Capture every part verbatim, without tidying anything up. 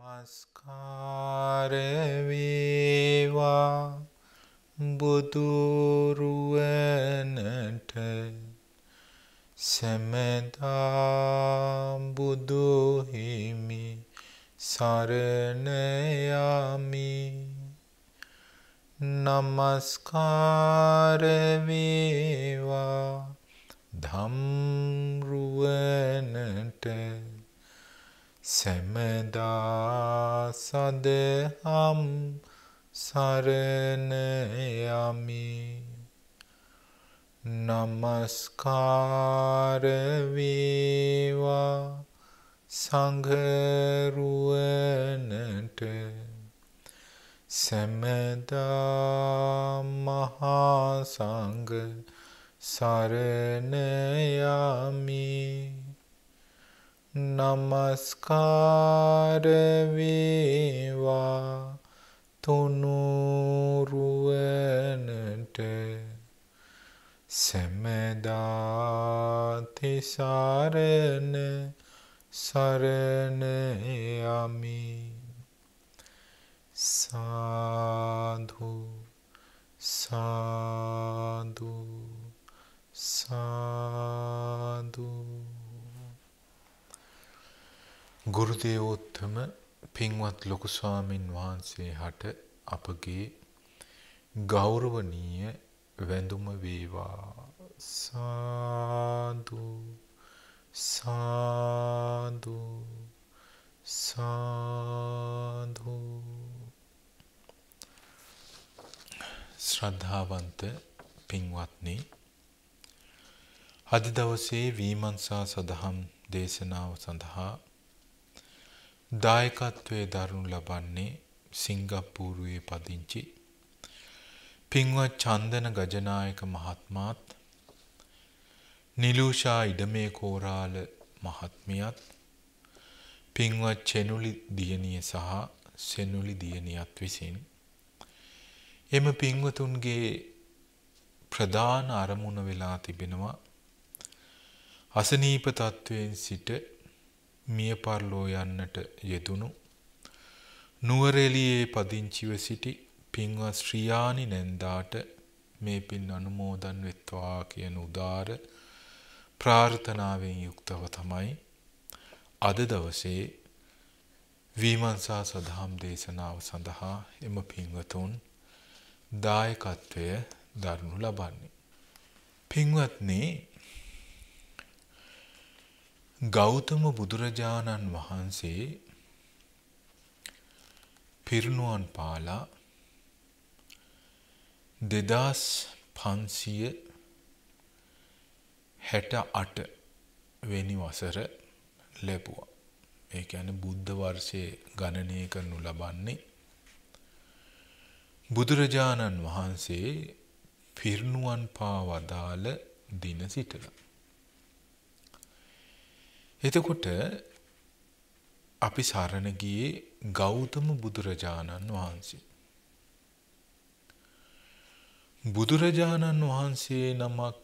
නමස්කාර වේවා බුදුරුවනට සමදා බුදු හිමි සරණ යමි. නමස්කාර වේවා ධම්රුවනට සමදා සදහම් සරණ යමි. නමස්කාර වේවා සංඝ රුවනට සමදා මහා සංඝ සරණ යමි. නමස්කාර වේවා තුනුරුවනට සමදා තිසරණ සරණ යමි. සාදු සාදු සාදු. ගුරුදේවෝත්තම පින්වත් ලොකු ස්වාමීන් වහන්සේ හට අපගේ ගෞරවනීය වැඳුම වේවා. සාදු සාදු සාදු. ශ්‍රද්ධාවන්ත පින්වත්නි, අද දවසේ වීමංසා සදහම් දේශනාව සඳහා දායකත්වයේ දරනු ලබන්නේ සිංගප්පූරුවේ පදිංචි පින්වත් චන්දන ගජනායක මහත්මාත්, නිලූෂා ඉඩමේ කෝරාල මහත්මියත්, පින්වත් චෙනුලි දියණිය සහ සෙනුලි දියණියත් විසින් එම පින්වතුන්ගේ ප්‍රධාන අරමුණ වෙලා තිබෙනවා අසනීප තත්වයෙන් සිට මිය පරලෝ යන්නට යෙදුණු නුවරඑළියේ පදිංචිව සිටි පින්වත් ශ්‍රියානි නැන්දාට මේ පින් අනුමෝදන් වෙත්වා කියන උදාර ප්‍රාර්ථනාවෙන් යුක්තව තමයි අද දවසේ වීමංසා සදහම් දේශනාව සඳහා එම පින්වතුන් දායකත්වය දරනු ලබන්නේ. පින්වත්නි, ගෞතම බුදුරජාණන් වහන්සේ පිරිනුවන් පාලා දෙදස් පන්සිය හැට අට වෙනි වසර ලැබුවා. ඒ කියන්නේ බුද්ධ වර්ෂය ගණනය කරනු ලබන්නේ. බුදුරජාණන් වහන්සේ පිරිනුවන් පා වදාළ දින සිටලා. එතකොට අපි සරණ ගියේ ගෞතම බුදුරජාණන් වහන්සේ. බුදුරජාණන් වහන්සේ නමක්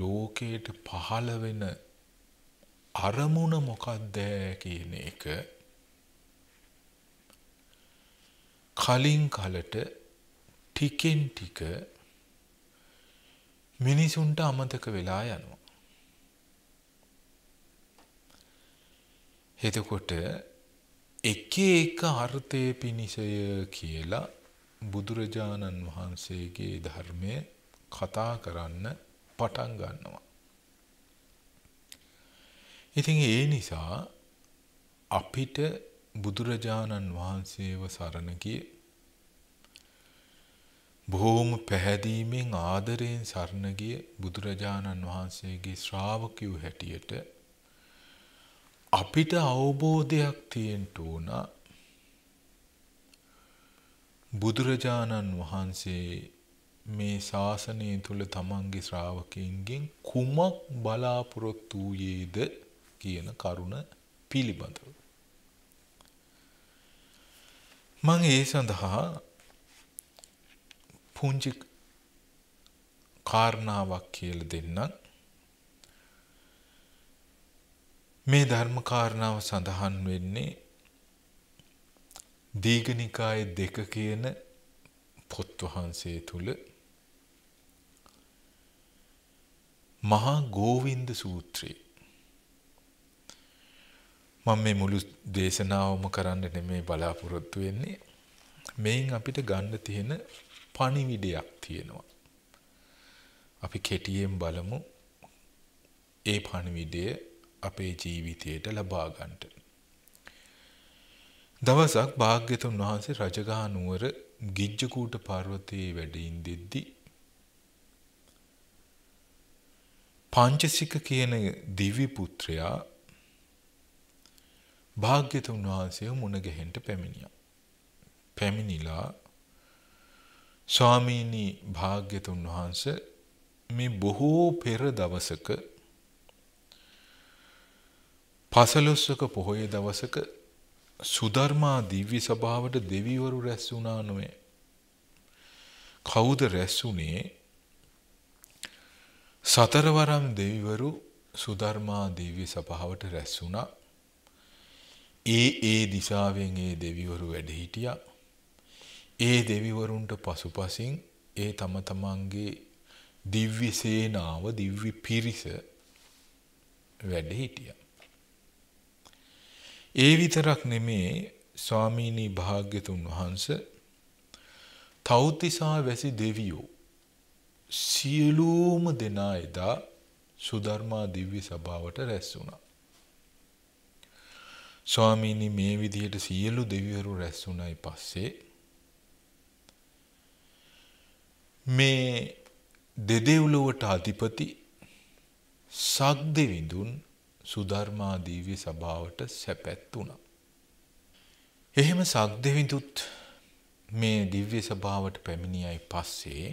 ලෝකයට පහළ වෙන අරමුණ මොකක්ද කියන එක කලින් කලට ටිකෙන් ටික මිනිසුන්ට අමතක වෙලා යනවා. එතකොට එක එක අර්ථය පිණිසය කියලා බුදුරජාණන් වහන්සේගේ ධර්මය කතා කරන්න පටන් ගන්නවා. ඉතින් ඒ නිසා අපිට බුදුරජාණන් වහන්සේව සරණ ගිය බොහොම පැහැදීමෙන් ආදරයෙන් සරණ ගිය බුදුරජාණන් වහන්සේගේ ශ්‍රාවකයෝ හැටියට අපිට අවබෝධයක් තියෙන්න ඕන බුදුරජාණන් වහන්සේ මේ ශාසනය තුළ තමන්ගේ ශ්‍රාවකයන්ගෙන් කුමක් බලාපොරොත්තු වූයේද කියන කරුණ පිළිබඳව. මම ඒ සඳහා පුංචි කාරණාවක් කියලා දෙන්නම්. මේ ධර්ම කාරණාව සඳහන් වෙන්නේ දීඝනිකාය දෙක කියන පොත් වහන්සේ තුල මහා ගෝවින්ද සූත්‍රය. මම මේ මුළු දේශනාවම කරන්න නෙමෙයි බලාපොරොත්තු වෙන්නේ. මේන් අපිට ගන්න තියෙන පණිවිඩයක් තියෙනවා. අපි කෙටියෙන් බලමු ඒ පණිවිඩය අපේ ජීවිතයට ලබා ගන්නට. දවසක් භාග්‍යතුන් වහන්සේ රජගහ නුවර ගිජ්ජකූට පර්වතයේ වැඩ ඉඳිද්දී පංචසික කියන දිව්‍ය පුත්‍රයා භාග්‍යතුන් වහන්සේව මුණ ගැහෙන්න පැමිණියා. පැමිණිලා ස්වාමීනි භාග්‍යතුන් වහන්සේ මේ බොහෝ පෙර දවසක පසළොස්වක පොහොය දවසක සුධර්මා දිව්‍ය සභාවට දෙවිවරු රැස් වුණා නොවේ. කවුද රැස් වුණේ? සතරවරම් දෙවිවරු සුධර්මා දිව්‍ය සභාවට රැස් වුණා. ඒ ඒ දිශාවෙන් ඒ දෙවිවරු වැඩ හිටියා. ඒ දෙවිවරුන්ට පසුපසින් ඒ තම තමන්ගේ දිව්‍ය සේනාව දිව්‍ය පිරිස වැඩ හිටියා. ඒ විතරක් නෙමේ ස්වාමීනි භාග්‍යතුන් වහන්සේ තෞතිසා වැසි දෙවියෝ සියලුම දෙනා එදා සුධර්මා දිව්‍ය සභාවට රැස් වුණා. ස්වාමීනි මේ විදිහට සියලු දෙවිවරු රැස් වුණායි පස්සේ මේ දෙදෙව්ලොවට අධිපති සක්දෙවිඳුන් සුධර්මා දිව්‍ය සභාවට සැපැත් වුණා. එහෙම සක්දෙවිඳුත් මේ දිව්‍ය සභාවට පැමිණියයි පස්සේ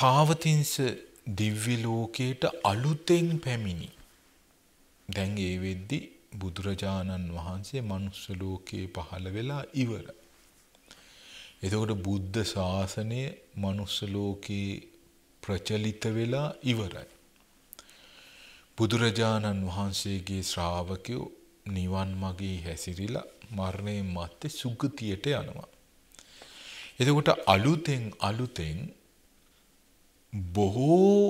තාවතින්ස දිව්‍ය ලෝකයට අලුතෙන් පැමිණි. දැන් ඒ වෙද්දි බුදුරජාණන් වහන්සේ මනුස්ස ලෝකේ පහළ වෙලා ඉවරයි. එතකොට බුද්ධ ශාසනය මනුස්ස ලෝකේ ප්‍රචලිත වෙලා ඉවරයි. බුදුරජාණන් වහන්සේගේ ශ්‍රාවකයෝ නිවන් මාගේ හැසිරිලා මරණයෙන් මත්තේ සුගතියට යනවා. එතකොට අලුතෙන් අලුතෙන් බොහෝ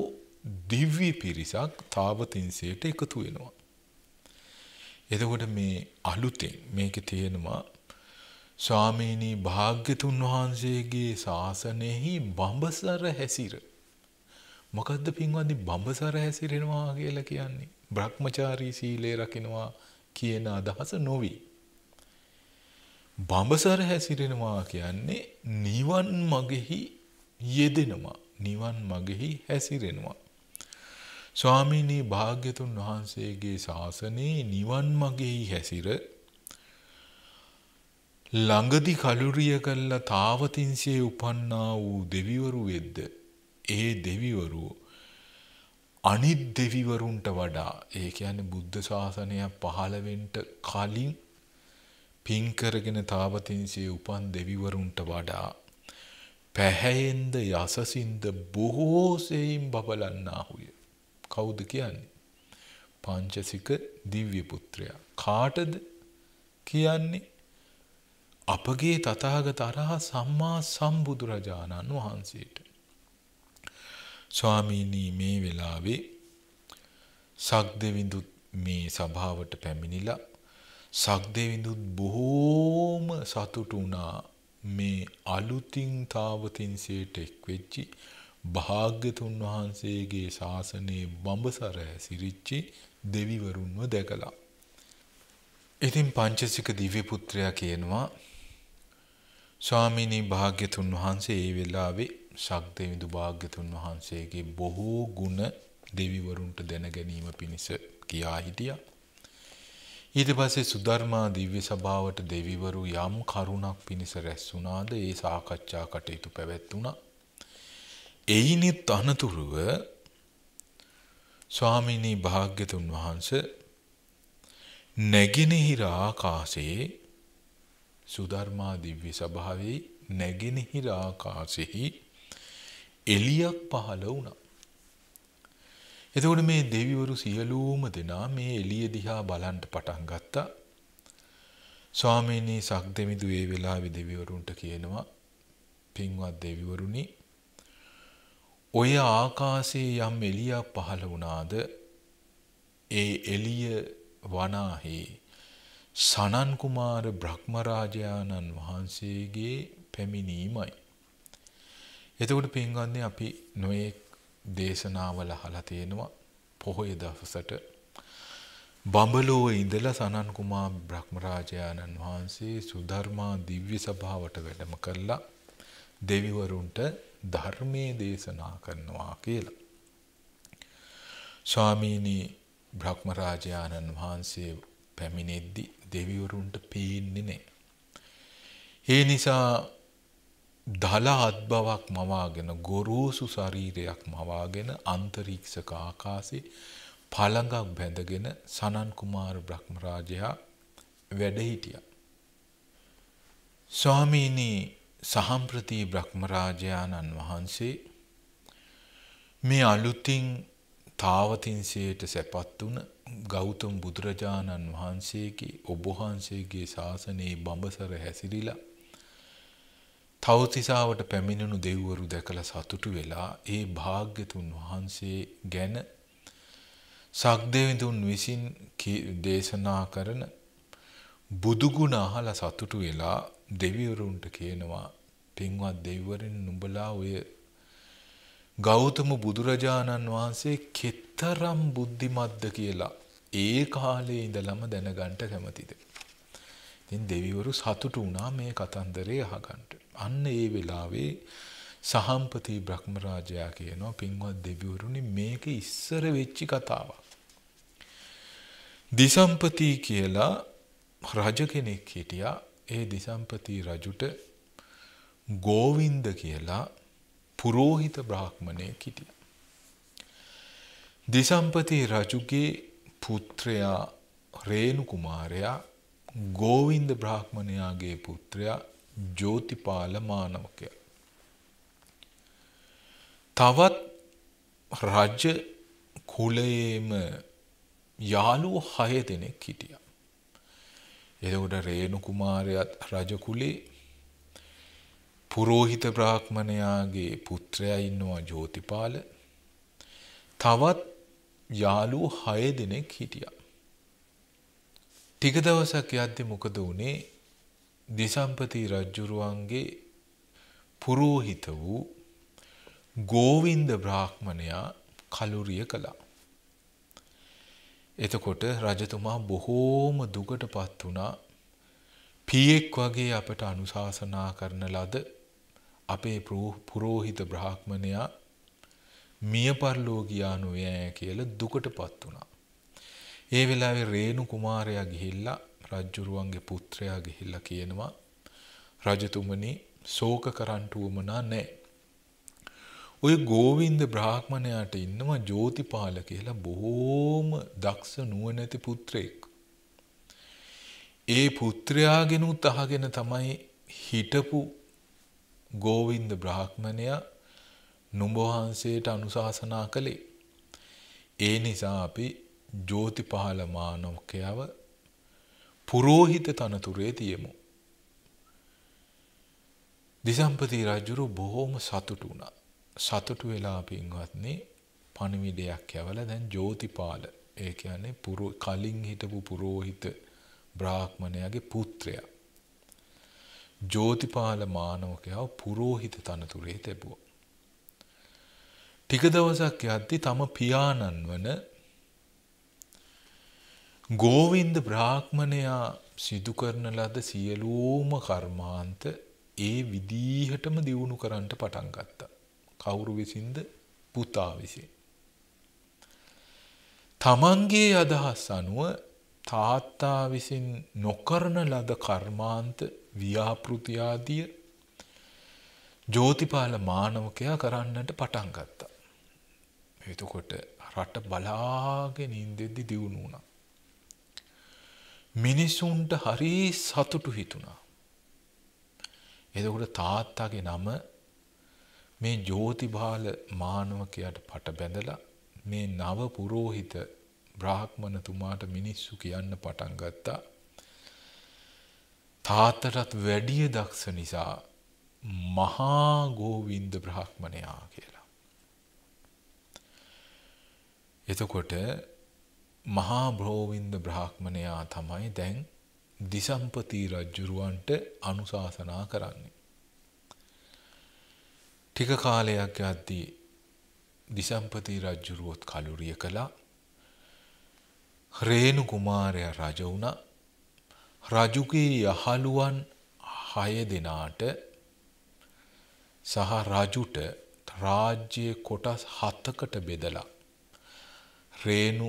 දිව්‍ය පිරිසක් තාවතින්සේට එකතු වෙනවා. එතකොට මේ අලුතෙන් මේකේ තියෙනවා ස්වාමීනි භාග්‍යතුන් වහන්සේගේ ශාසනයෙහි බඹසර හැසිර. මොකද්ද පින්වත්නි බඹසර හැසිරෙනවා කියලා කියන්නේ? බ්‍රහ්මචාරී සීලය රකින්නවා කියන අදහස නොවි. බඹසර හැසිරෙනවා කියන්නේ නිවන් මාගෙහි යෙදෙනවා, නිවන් මාගෙහි හැසිරෙනවා. ස්වාමීනි භාග්‍යතුන් වහන්සේගේ ශාසනයේ නිවන් මාගෙහි හැසිර ළඟදි කලුරිය කළා තාවතින්සේ උපන්නා වූ දෙවිවරු වෙද්ද ඒ දෙවිවරු අනිත් දෙවිවරුන්ට වඩා, ඒ කියන්නේ බුද්ධ ශාසනය පහළ වෙන්න කලින් පින් කරගෙන තාවතින්සේ උපන් දෙවිවරුන්ට වඩා පැහැයෙන්ද යසසින්ද බොහෝ සෙයින් බබලන්නාහුය. කවුද කියන්නේ? පංචසික දිව්‍ය පුත්‍රයා. කාටද කියන්නේ? අපගේ තථාගත අරහත් සම්මා සම්බුදුරජාණන් වහන්සේට. ස්වාමීනි මේ වෙලාවේ සක්දෙවිඳු මේ සභාවට පැමිණිලා සක්දෙවිඳු බොහෝම සතුටු වුණා මේ අලුතින් තාවතින්සේට එක් වෙච්චි භාග්‍යතුන් වහන්සේගේ ශාසනයේ බඹසර සිරිච්චි දෙවිවරුන්ව දැකලා. ඉතින් පංචසික දිව්‍ය පුත්‍රයා කියනවා ස්වාමීනි භාග්‍යතුන් වහන්සේ ඒ වෙලාවේ සක්දෙවිඳු භාග්‍යතුන් වහන්සේගේ බොහෝ ගුණ දෙවිවරුන්ට දැන ගැනීම පිණිස කියා හිටියා. ඊට පස්සේ සුධර්මා දිව්‍ය සභාවට දෙවිවරු යම් කරුණක් පිණිස රැස් වුණාද ඒ සාකච්ඡා කටයුතු පැවැත්ුණා. එයිනිත් අනතුරුව ස්වාමීනි භාග්‍යතුන් වහන්සේ නැගෙනහිර ආකාශයේ සුධර්මා දිව්‍ය සභාවේ නැගෙනහිර ආකාශෙහි එළියක් පහළ වුණා. එතකොට මේ දෙවිවරු සියලුම දෙනා මේ එළිය දිහා බලන්න පටන් ගත්තා. ස්වාමීනි සක්දෙමිදු ඒ වෙලාවේ දෙවිවරුන්ට කියනවා පින්වත් දෙවිවරුනි ඔය ආකාශයේ යම් එළියක් පහළ වුණාද ඒ එළිය වනාහි සනන් කුමාර බ්‍රහ්මරාජානන් වහන්සේගේ පැමිණීමයි. එතකොට පින්වත්නි අපි නොඑක් දේශනාවල අහලා තියෙනවා පොහොය දවසට බඹලොව ඉඳලා සනන් කුමාර බ්‍රහ්මරාජානන් වහන්සේ සුධර්මා දිව්‍ය සභාවට වැඩම කළා දෙවිවරුන්ට ධර්මයේ දේශනා කරනවා කියලා. ස්වාමීනි බ්‍රහ්මරාජානන් වහන්සේ පැමිණෙද්දී දෙවිවරුන්ට පේන්නේ නැහැ. ඒ නිසා දලහත් බවක් මවාගෙන ගොරෝසු ශරීරයක් මවාගෙන අන්තරීක්ෂක ආකාශේ පළඟක් බැඳගෙන සනන් කුමාර බ්‍රහ්මරාජයා වැඩ හිටියා. ස්වාමීනි සහම්ප්‍රති බ්‍රහ්මරාජානන් වහන්සේ මේ අලුතින් තාවතින්සේට සැපත් වුණ ගෞතම බුදුරජාණන් වහන්සේගේ ඔබ වහන්සේගේ ශාසනයේ බඹසර හැසිරිලා තවතිසාවට පැමිණුණු දෙවිවරු දැකලා සතුටු වෙලා ඒ භාග්‍යතුන් වහන්සේ ගැන සක්දෙවිඳුන් විසින් දේශනා කරන බුදුගුණ අහලා සතුටු වෙලා දෙවිවරුන්ට කියනවා පින්වත් දෙවිවරුන් නුඹලා ඔය ගෞතම බුදුරජාණන් වහන්සේ කෙතරම් බුද්ධිමත්ද කියලා ඒ කාලේ ඉඳලම දැනගන්න කැමතිද. ඉතින් දෙවිවරු සතුටු වුණා මේ කතන්දරේ අහගන්න. අන්න ඒ වෙලාවේ සහම්පති බ්‍රහ්මරාජයා කියනවා පින්වත් දෙවිවරුනි මේක ඉස්සර වෙච්ච කතාවක්. දිසම්පති කියලා රජ කෙනෙක් හිටියා. ඒ දිසම්පති රජුට ගෝවින්ද කියලා පුරෝහිත බ්‍රාහ්මණයෙක් හිටියා. දිසම්පති රජුගේ පුත්‍රයා රේණු කුමාරයා ගෝවින්ද බ්‍රාහ්මණයාගේ පුත්‍රයා ජෝතිපාල මානවකයා. තවත් රජ කුලයේම යාළුවෝ හය දෙනෙක් හිටියා. එතකොට රේණු කුමාරයාත් රජ කුලේ පුරෝහිත බ්‍රාහ්මණයාගේ පුත්‍රයා ඉන්නවා ජෝතිපාල. තවත් යාළුවෝ හය දෙනෙක් හිටියා. ටික දවසක් යද්දී මොකද වුනේ දිසම්පති රජුරුවන්ගේ පුරෝහිත වූ ගෝවින්ද බ්‍රාහ්මණයා කලුරිය කළා. එතකොට රජතුමා බොහෝම දුකටපත් වුණා. පියෙක් වගේ අපට අනුශාසනා කරන ලද අපේ පුරෝහිත බ්‍රාහ්මණයා මිය පරලෝ ගියා නොවේ කියලා දුකටපත් වුණා. ඒ වෙලාවේ රේණු කුමාරයා ගිහිල්ලා රජුරුවන්ගේ පුත්‍රයා ගිහිල්ලා කියනවා රජතුමනි ශෝක කරන්න උවමනා නැහැ. ඔය ගෝවින්ද බ්‍රාහ්මණයාට ඉන්නවා ජෝතිපාල කියලා බොහෝම දක්ෂ නුවණැති පුත්‍රයෙක්. ඒ පුත්‍රයාගෙනුත් අහගෙන තමයි හිටපු ගෝවින්ද බ්‍රාහ්මණයා නුඹ වහන්සේට අනුශාසනා කළේ. ඒ නිසා අපි ජෝතිපාල මානවකයව පුරෝහිත තනතුරේ තියමු. දිසම්පති රජුරු බොහෝම සතුටු වුණා. සතුටු වෙලා පින්වත්නි පණිවිඩයක් යවලා දැන් ජෝතිපාල ඒ කියන්නේ පුරෝ කලින් හිටපු පුරෝහිත බ්‍රාහ්මණයාගේ පුත්‍රයා ජෝතිපාල මානවකයා පුරෝහිත තනතුරේ තිබුවා. ටික දවසක් යද්දී තම පියාණන් වන ගෝවින්ද බ්‍රාහ්මණයා සිදු කරන ලද සියලුම කර්මාන්ත ඒ විදිහටම දියුණු කරන්න පටන් ගත්තා. කවුරු විසින්ද පුතා විසින්. තමන්ගේ අදහස් අනුව තාත්තා විසින් නොකරන ලද කර්මාන්ත ව්‍යාපෘති ආදිය ජෝතිපාල මානවකයා කරන්නට පටන් ගත්තා. එතකොට රට බලාගෙන ඉඳෙද්දි දියුණු වුණා. මිනිසුන්ට හරි සතුටු හිතුණා. එතකොට තාත්තාගේ නම මේ ජෝතිපාල මානවකයාට පට බැඳලා මේ නව පුරෝහිත බ්‍රාහ්මණතුමාට මිනිස්සු කියන්න පටන් ගත්තා. තාතරත් වැඩිය දක්ෂ නිසා මහා ගෝවින්ද බ්‍රහ්මණයා කියලා. එතකොට මහා ගෝවින්ද බ්‍රහ්මණයා තමයි දැන් දිසම්පති රජුරවන්ට අනුශාසනා කරන්නේ. ටික කාලයක් යද්දී දිසම්පති රජුරුවත් කලුරිය කළා. රේණු කුමාරයා රජ වුණා. රජුගේ යහළුවන් හය දෙනාට සහ රජුට රාජ්‍ය කොටස් හතකට බෙදලා රේණු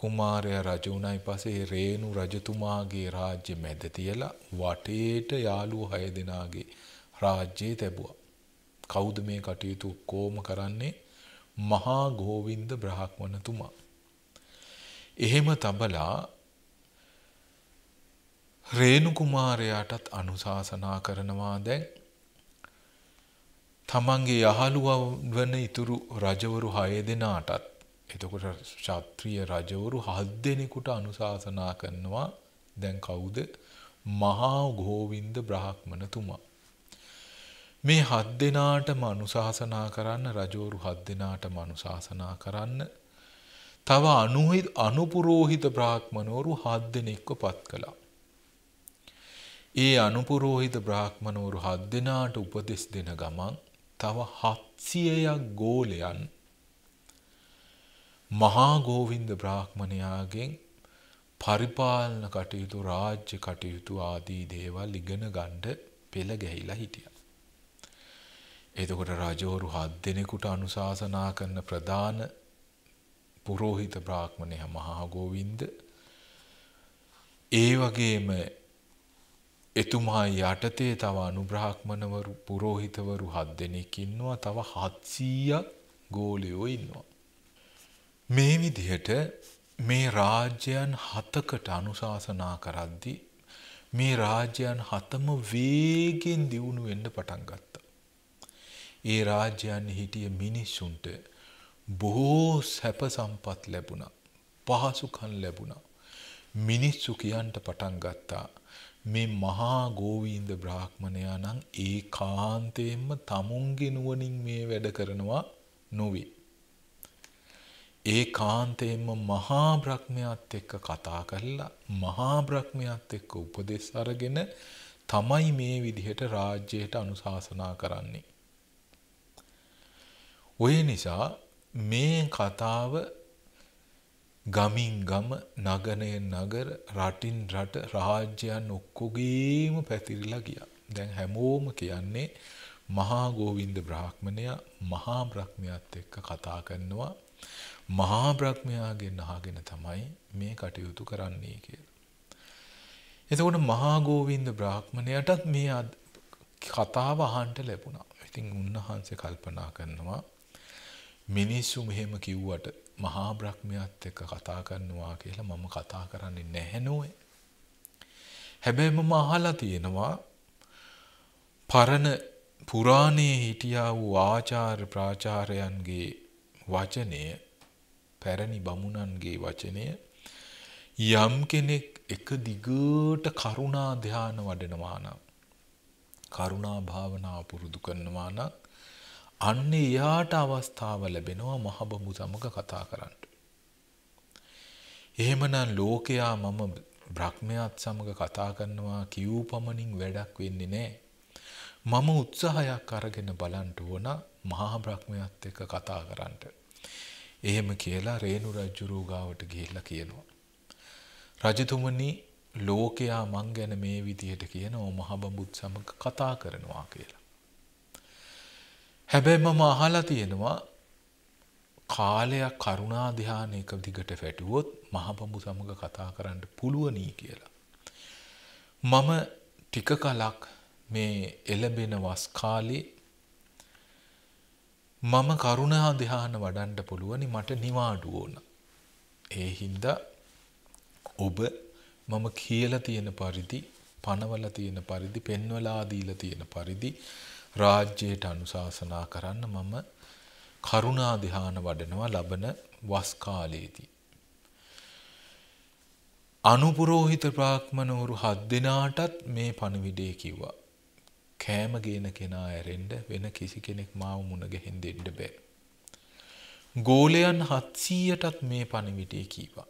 කුමාරයා රජ වුණායි පස්සේ රේණු රජතුමාගේ රාජ්‍ය මැද තියලා වටේට යාළුවෝ හය දෙනාගේ රාජ්‍යය ලැබුවා. කවුද මේ කටයුතු කොහොම කරන්නේ? මහා ගෝවින්ද බ්‍රහ්මණතුමා. එහෙම තබලා රේණු කුමාරයාටත් අනුශාසනා කරනවා දැන් තමන්ගේ යහළුවා වන ඉතුරු රජවරු හය දෙනාටත්. එතකොට ශාත්‍රීය රජවරු හත් දෙනෙකුට අනුශාසනා කරනවා දැන් කවුද? මහා ගෝවින්ද බ්‍රහ්මණතුමා. මේ හත් දෙනාටම අනුශාසනා කරන්න, රජවරු හත් දෙනාටම අනුශාසනා කරන්න. තව අනුපුරෝහිත බ්‍රාහ්මණවරු හත් දෙනෙක්ව පත් කළා. ඒ අනුපුරෝහිත බ්‍රාහ්මණවරු හත් දෙනාට උපදෙස් දෙන ගමන් තව හත්සියයක් ගෝලයන් මහා ගෝවින්ද බ්‍රාහ්මණයාගෙන් පරිපාලන කටයුතු, රාජ්‍ය කටයුතු ආදී දේවල් ඉගෙන ගන්න පෙළ ගැහිලා හිටියා. එතකොට රජවරු හත් දෙනෙකුට අනුශාසනා කරන ප්‍රධාන පුරෝහිත බ්‍රාහ්මණයා මහා ගෝවින්ද, ඒ වගේම එතුමා යටතේ තව අනුබ්‍රාහ්මණවරු පුරෝහිතවරු හත් දෙනෙක් ඉන්නවා. තව හත්සීයක් ගෝලයෝ ඉන්නවා. මේ විදිහට මේ රාජ්‍යයන් හතකට අනුශාසනා කරද්දී මේ රාජ්‍යයන් හතම වේගෙන් දියුණු වෙන්න පටන් ගත්තා. ඒ රාජ්‍යයන් හිටිය මිනිසුන්ට බොහෝ සැප සම්පත් ලැබුණා, පහසුකම් ලැබුණා. මිනිස්සු කියන්න පටන් ගත්තා මේ මහා ගෝවින්ද බ්‍රාහ්මණයා නම් ඒකාන්තයෙන්ම තමුන්ගේ නුවණින් මේ වැඩ කරනවා නොවේ. ඒ කාන්තයෙන්ම මහා බ්‍රහ්මයාත් එක්ක කතා කරලා, මහා බ්‍රහ්මයාත් එක්ක උපදෙස් අරගෙන තමයි මේ විදිහට රාජ්‍යයට අනුශාසනා කරන්නේ. ඔය නිසා මේ කතාව ගමින් ගම, නගරයෙන් නගර, රටින් රට, රාජ්‍යයන් ඔක්කොගේම පැතිරිලා ගියා. දැන් හැමෝම කියන්නේ මහා ගෝවින්ද බ්‍රාහ්මණයා මහා බ්‍රහ්මයාත් එක්ක කතා කරනවා, මහා බ්‍රහ්මයාගෙන් අහගෙන තමයි මේ කටයුතු කරන්නේ කියලා. එතකොට මහා ගෝවින්ද බ්‍රාහ්මණයාටත් මේ කතාව අහන්න ලැබුණා. ඉතින් උන්වහන්සේ කල්පනා කරනවා මිනිස්සු මෙහෙම කිව්වට මහා බ්‍රහ්මයාත් එක්ක කතා කරනවා කියලා මම කතා කරන්නේ නැහැ නෝය. හැබැයි මම අහලා තියෙනවා පරණ පුරාණයේ හිටියා වූ ආචාර්ය ප්‍රාචාර්යයන්ගේ වචනය, පැරණි බමුණන්ගේ වචනය, යම් කෙනෙක් එක දිගට කරුණා ධ්‍යාන වඩනවා නම්, කරුණා භාවනා පුරුදු කරනවා නම් අන්න එයාට අවස්ථාව ලැබෙනවා මහබඹු සමග කතා කරන්න. එහෙමනම් ලෝකයා මම බ්‍රහ්මයාත් සමග කතා කරනවා කියූ පමණින් වැඩක් වෙන්නේ නැහැ. මම උත්සාහයක් අරගෙන බලන්න ඕන මහා බ්‍රහ්මයාත් එක්ක කතා කරන්න. එහෙම කියලා රේණු රජුරු ගාවට ගිහිල්ලා කියනවා, රජතුමනි ලෝකයා මං ගැන මේ විදියට කියනවා මහා බඹුත් සමග කතා කරනවා කියලා. හැබැයි මම අහලා තියෙනවා කාලයක් කරුණා ධ්‍යාන එක දිගට වැටුවොත් මහා බඹු සමග කතා කරන්න පුළුවනි කියලා. මම ටික කලක් මේ එළඹෙන වස් කාලේ මම කරුණා ධ්‍යාන වඩන්න පුළුවනි, මට නිවාඩු ඕන. ඒ හින්දා ඔබ මම කියලා තියෙන පරිදි, පනවලා තියෙන පරිදි, පෙන්වලා දීලා තියෙන පරිදි රාජ්‍යයට අනුශාසනා කරන්න මම කරුණා ධ්‍යාන වඩනවා ලබන වස් කාලයේදී. අනුපුරෝහිත බ්‍රාහ්මණවරු හත් දෙනාටත් මේ පණිවිඩය කිව්වා. කෑම ගේන කෙනා ඇරෙන්න වෙන කිසි කෙනෙක් මාව මුණ ගැහෙන්න දෙන්න බෑ. ගෝලයන් හත්සීයටත් මේ පණිවිඩය කිව්වා.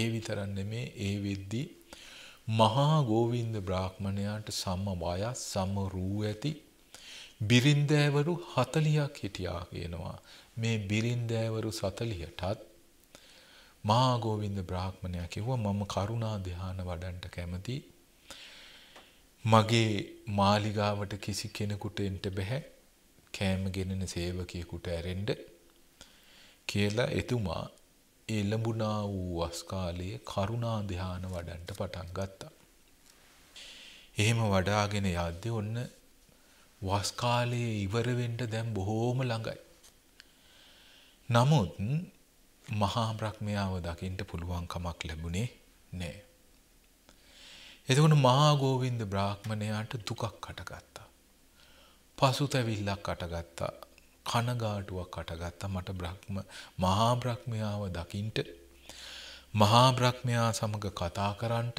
ඒ විතරක් නෙමේ, ඒ වෙද්දී මහා ගෝවින්ද බ්‍රාහ්මණයාට සම වයස් සම රූ ඇති බිරින්දෑවරු හතලිහක් හිටියා කියනවා. මේ බිරින්දෑවරු සතලිහටත් මහා ගෝවින්ද බ්‍රාහ්මණයා කිව්වා මම කරුණා ධ්‍යාන වඩන්ට කැමති. මගේ මාලිගාවට කිසි කෙනෙකුට එන්න බෑ. කෑම ගෙනෙන සේවකයෙකුට ඇරෙන්න කියලා එතුමා ඒ ලැබුණා වූ අස්කාලයේ කරුණා ධ්‍යාන වඩන්ට පටන් ගත්තා. එහෙම වඩාගෙන යද්දී ඔන්න වස් කාලයේ ඉවර වෙන්න දැන් බොහෝම ළඟයි. නමුත් මහා බ්‍රහ්මයාව දකින්න පුළුවන් කමක් ලැබුණේ නැහැ. එතකොට මහා ගෝවින්ද බ්‍රාහ්මණයාට දුකක් හටගත්තා. පසුතැවිල්ලක් හටගත්තා. කනගාටුවක් හටගත්තා. මට බ්‍රහ්ම මහා බ්‍රහ්මයාව දකින්ට, මහා බ්‍රහ්මයා සමග කතා කරන්නට,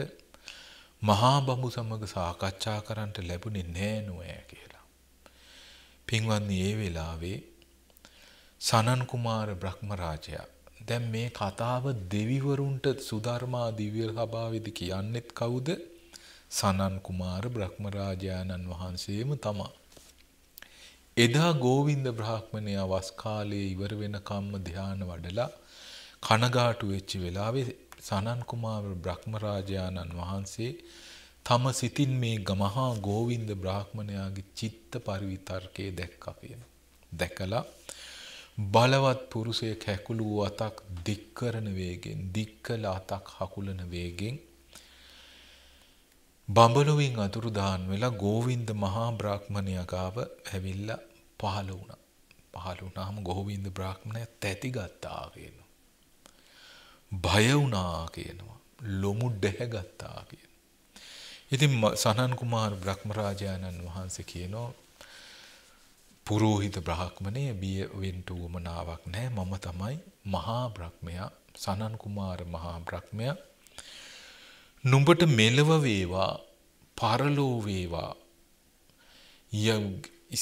මහා බඹු සමග සාකච්ඡා කරන්නට ලැබුණේ නෑ නෝය කියලා. පින්වත්නි, ඒ වෙලාවේ සනන් කුමාර බ්‍රහ්මරාජයා දැන් මේ කතාව දෙවිවරුන්ට සුධර්මා දිව්‍ය සභාවේදී කියන්නෙත් කවුද? සනන් කුමාර බ්‍රහ්මරාජාණන් වහන්සේම තමයි. එදා ගෝවින්ද බ්‍රාහ්මණයා වස් කාලයේ ඉවර වෙනකම්ම ධ්‍යාන වඩලා කනගාටු වෙච්ච වෙලාවේ සනන් කුමාර බ්‍රහ්මරාජාණන් වහන්සේ තම සිතින් මේ ගමහා ගෝවින්ද බ්‍රාහ්මණයාගේ චිත්ත පරිවිතර්කයේ දැක්කා කියන. දැකලා බලවත් පුරුෂයෙක් හැකුළු වූ අතක් දික් කරන වේගෙන්, දික් කළ අතක් හකුලන වේගෙන් බඹලොවින් අතුරුදහන් වෙලා ගෝවින්ද මහා බ්‍රාහ්මණයා ගාව ඇවිල්ලා පහළ වුණා. පහළ වුණාම ගෝවින්ද බ්‍රාහ්මණයා තැති ගත්තා කියනවා. බය වුණා කියනවා. ලොමු ඩැහැ ගත්තා කියනවා. ඉතින් සනන් කුමාර බ්‍රහ්මරාජාණන් වහන්සේ කියනවා පුරෝහිත බ්‍රාහ්මණය බිය වෙන්න උවමනාවක් නැහැ. මම තමයි මහා බ්‍රහ්මයා, සනන් කුමාර මහා බ්‍රහ්මයා. නුඹට මෙලව වේවා පරලෝ වේවා යම්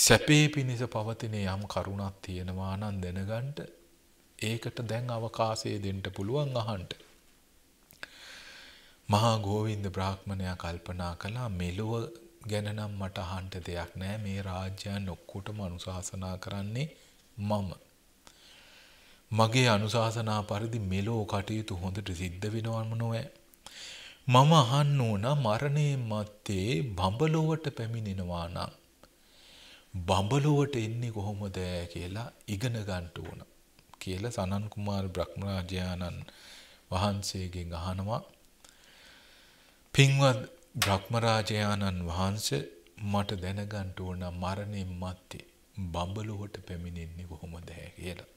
සැපේ පිණිස පවතින යම් කරුණක් තියෙනවා නම් දැනගන්න, ඒකට දැන් අවකාශය දෙන්න පුළුවන් අහන්න. මහා ගෝවින්ද බ්‍රාහ්මණයා කල්පනා කළා මෙලව ගැන නම් මට අහන්න දෙයක් නෑ. මේ රාජ්‍යයන් ඔක්කොටම අනුශාසනා කරන්නේ මම. මගේ අනුශාසනා පරිදි මෙලෝ කටයුතු හොඳට සිද්ධ වෙනවම නොවේ. මම අහන්න ඕන මරණයේ මැත්තේ බඹලොවට පැමිණෙනවා නම් බඹලොවට එන්නේ කොහොමද කියලා ඉගෙන ගන්න ඕන කියලා සනන් කුමාර බ්‍රහ්මරාජාණන් වහන්සේගෙන් අහනවා. පින්වත් බ්‍රහ්මරාජාණන් වහන්සේ, මට දැනගන්න ඕන මරණයේ මැත්තේ බඹලොවට පැමිණෙන්නේ කොහොමද කියලා.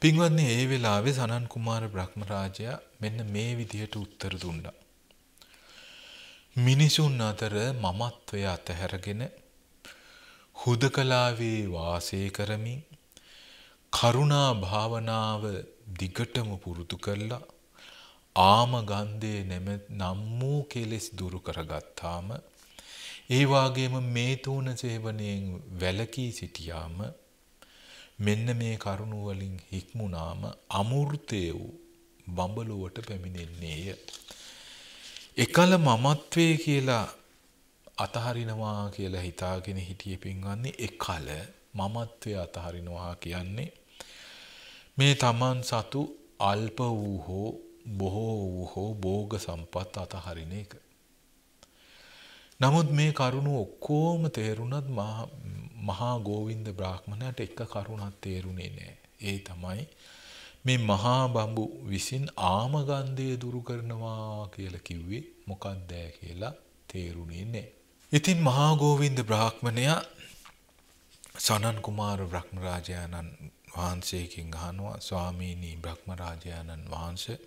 පින්වත්නි, ඒ වෙලාවේ සනන් කුමාර බ්‍රහ්මරාජයා මෙන්න මේ විදිහට උත්තර දුන්නා. මිනිසුන් අතර මමත්වය අතහැරගෙන හුදකලාවේ වාසය කරමින් කරුණා භාවනාව දිගටම පුරුදු කරලා ආම ගන්ධේ නම් වූ කෙලෙස් දුරු කරගත්තාම, ඒ වගේම මේතුන සේවනයෙන් වැළකී සිටියාම, මෙන්න මේ කරුණු වලින් හික්මුණාම අමෘතය වූ බඹලොවට පැමිණෙන්නේය. එකල මමත්වේ කියලා අතහරිනවා කියලා හිතාගෙන හිටියේ පින්වන්නේ, එකල මමත්වේ අතහරිනවා කියන්නේ මේ තමන් සතු අල්ප වූ හෝ බොහෝ වූ හෝ භෝග සම්පත් අතහරින එක. නමුත් මේ කරුණු ඔක්කොම තේරුණත් මහා ගෝවින්ද බ්‍රාහ්මණයාට එක කරුණක් තේරුණේ නැහැ. ඒ තමයි මේ මහා බඹු විසින් ආමගන්ධය දුරු කරනවා කියලා කිව්වේ මොකක්ද කියලා තේරුණේ නැහැ. ඉතින් මහා ගෝවින්ද බ්‍රාහ්මණයා සනන් කුමාර බ්‍රහ්මරාජාණන් වහන්සේගෙන් අහනවා, ස්වාමීනි බ්‍රහ්මරාජාණන් වහන්සේ,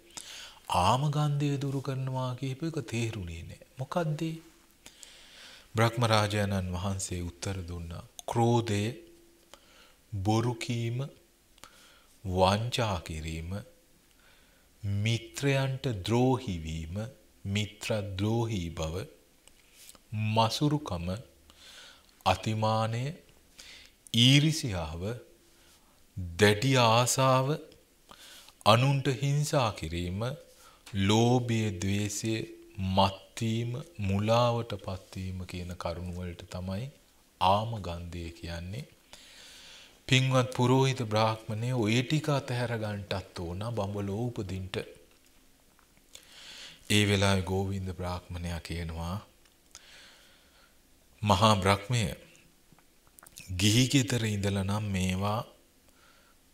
ආමගන්ධය දුරු කරනවා කියපු එක තේරුණේ නැහැ. මොකද්ද? බ්‍රහ්මරාජාණන් වහන්සේ උත්තර දුන්නා, ක්‍රෝධය, බොරු කීම, වංචා කිරීම, මිත්‍රයන්ට ද්‍රෝහි වීම, මිත්‍රද්‍රෝහී බව, මසුරුකම, අතිමානය, ඊර්ෂ්‍යාව, දැඩි ආසාව, අනුන්ට හිංසා කිරීම, ලෝභය, ද්වේෂය, මත්වීම, මුලාවට පත්වීම කියන කරුණු වලට තමයි ආමගන්ධය කියන්නේ. පින්වත් පුරෝහිත බ්‍රාහ්මණය ඔය ටික අතහැර ගන්නටත් ඕන බඹලෝ උපදින්ට. ඒ වෙලාවේ ගෝවින්ද බ්‍රාහ්මණයා කියනවා, මහා බ්‍රහ්මය, ගිහි ගෙදර ඉඳලා නම් මේවා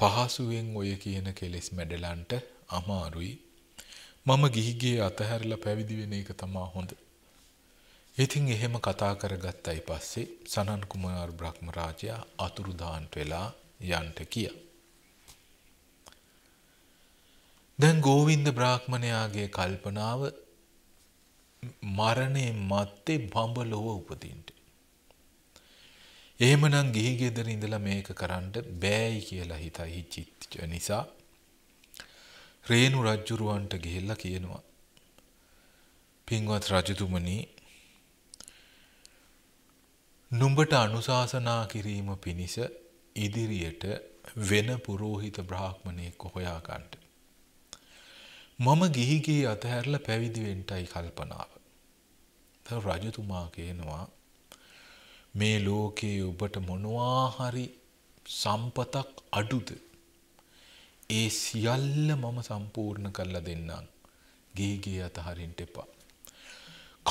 පහසුවෙන් ඔය කියන කෙලෙස් මැඩලන්ට අමාරුයි. මම ගිහිගේ අතහැරලා පැවිදි වෙන එක තමයි හොඳ. ඉතින් එහෙම කතා කරගත්තයි පස්සේ සනන් කුමාර බ්‍රහ්මරාජයා අතුරුදාන්ට වෙලා යන්ට කියා. දැන් ගෝවින්ද බ්‍රාහ්මණයාගේ කල්පනාව මරණයෙන් මත්තේ බඹලොව උපදින්න. එහෙමනම් ගිහි ගෙදර ඉඳලා මේක කරන්න බෑයි කියලා හිතයි හිච්චිච්ච නිසා රේණු රජුරවන්ට ගිහිල්ලා කියනවා, පින්වත් රජතුමනි, නුඹට අනුශාසනා කිරීම පිණිස ඉදිරියට වෙන පුරෝහිත බ්‍රාහ්මණයෙක් හොයා ගන්නට. මම ගිහිගේ අතහැරලා පැවිදි වෙන්නයි කල්පනාව. තව රජතුමා කියනවා, මේ ලෝකයේ ඔබට මොනවා හරි සම්පතක් අඩුද? ඒ සියල්ල මම සම්පූර්ණ කරලා දෙන්නම්. ගිහිගේ අතහරින්න එපා.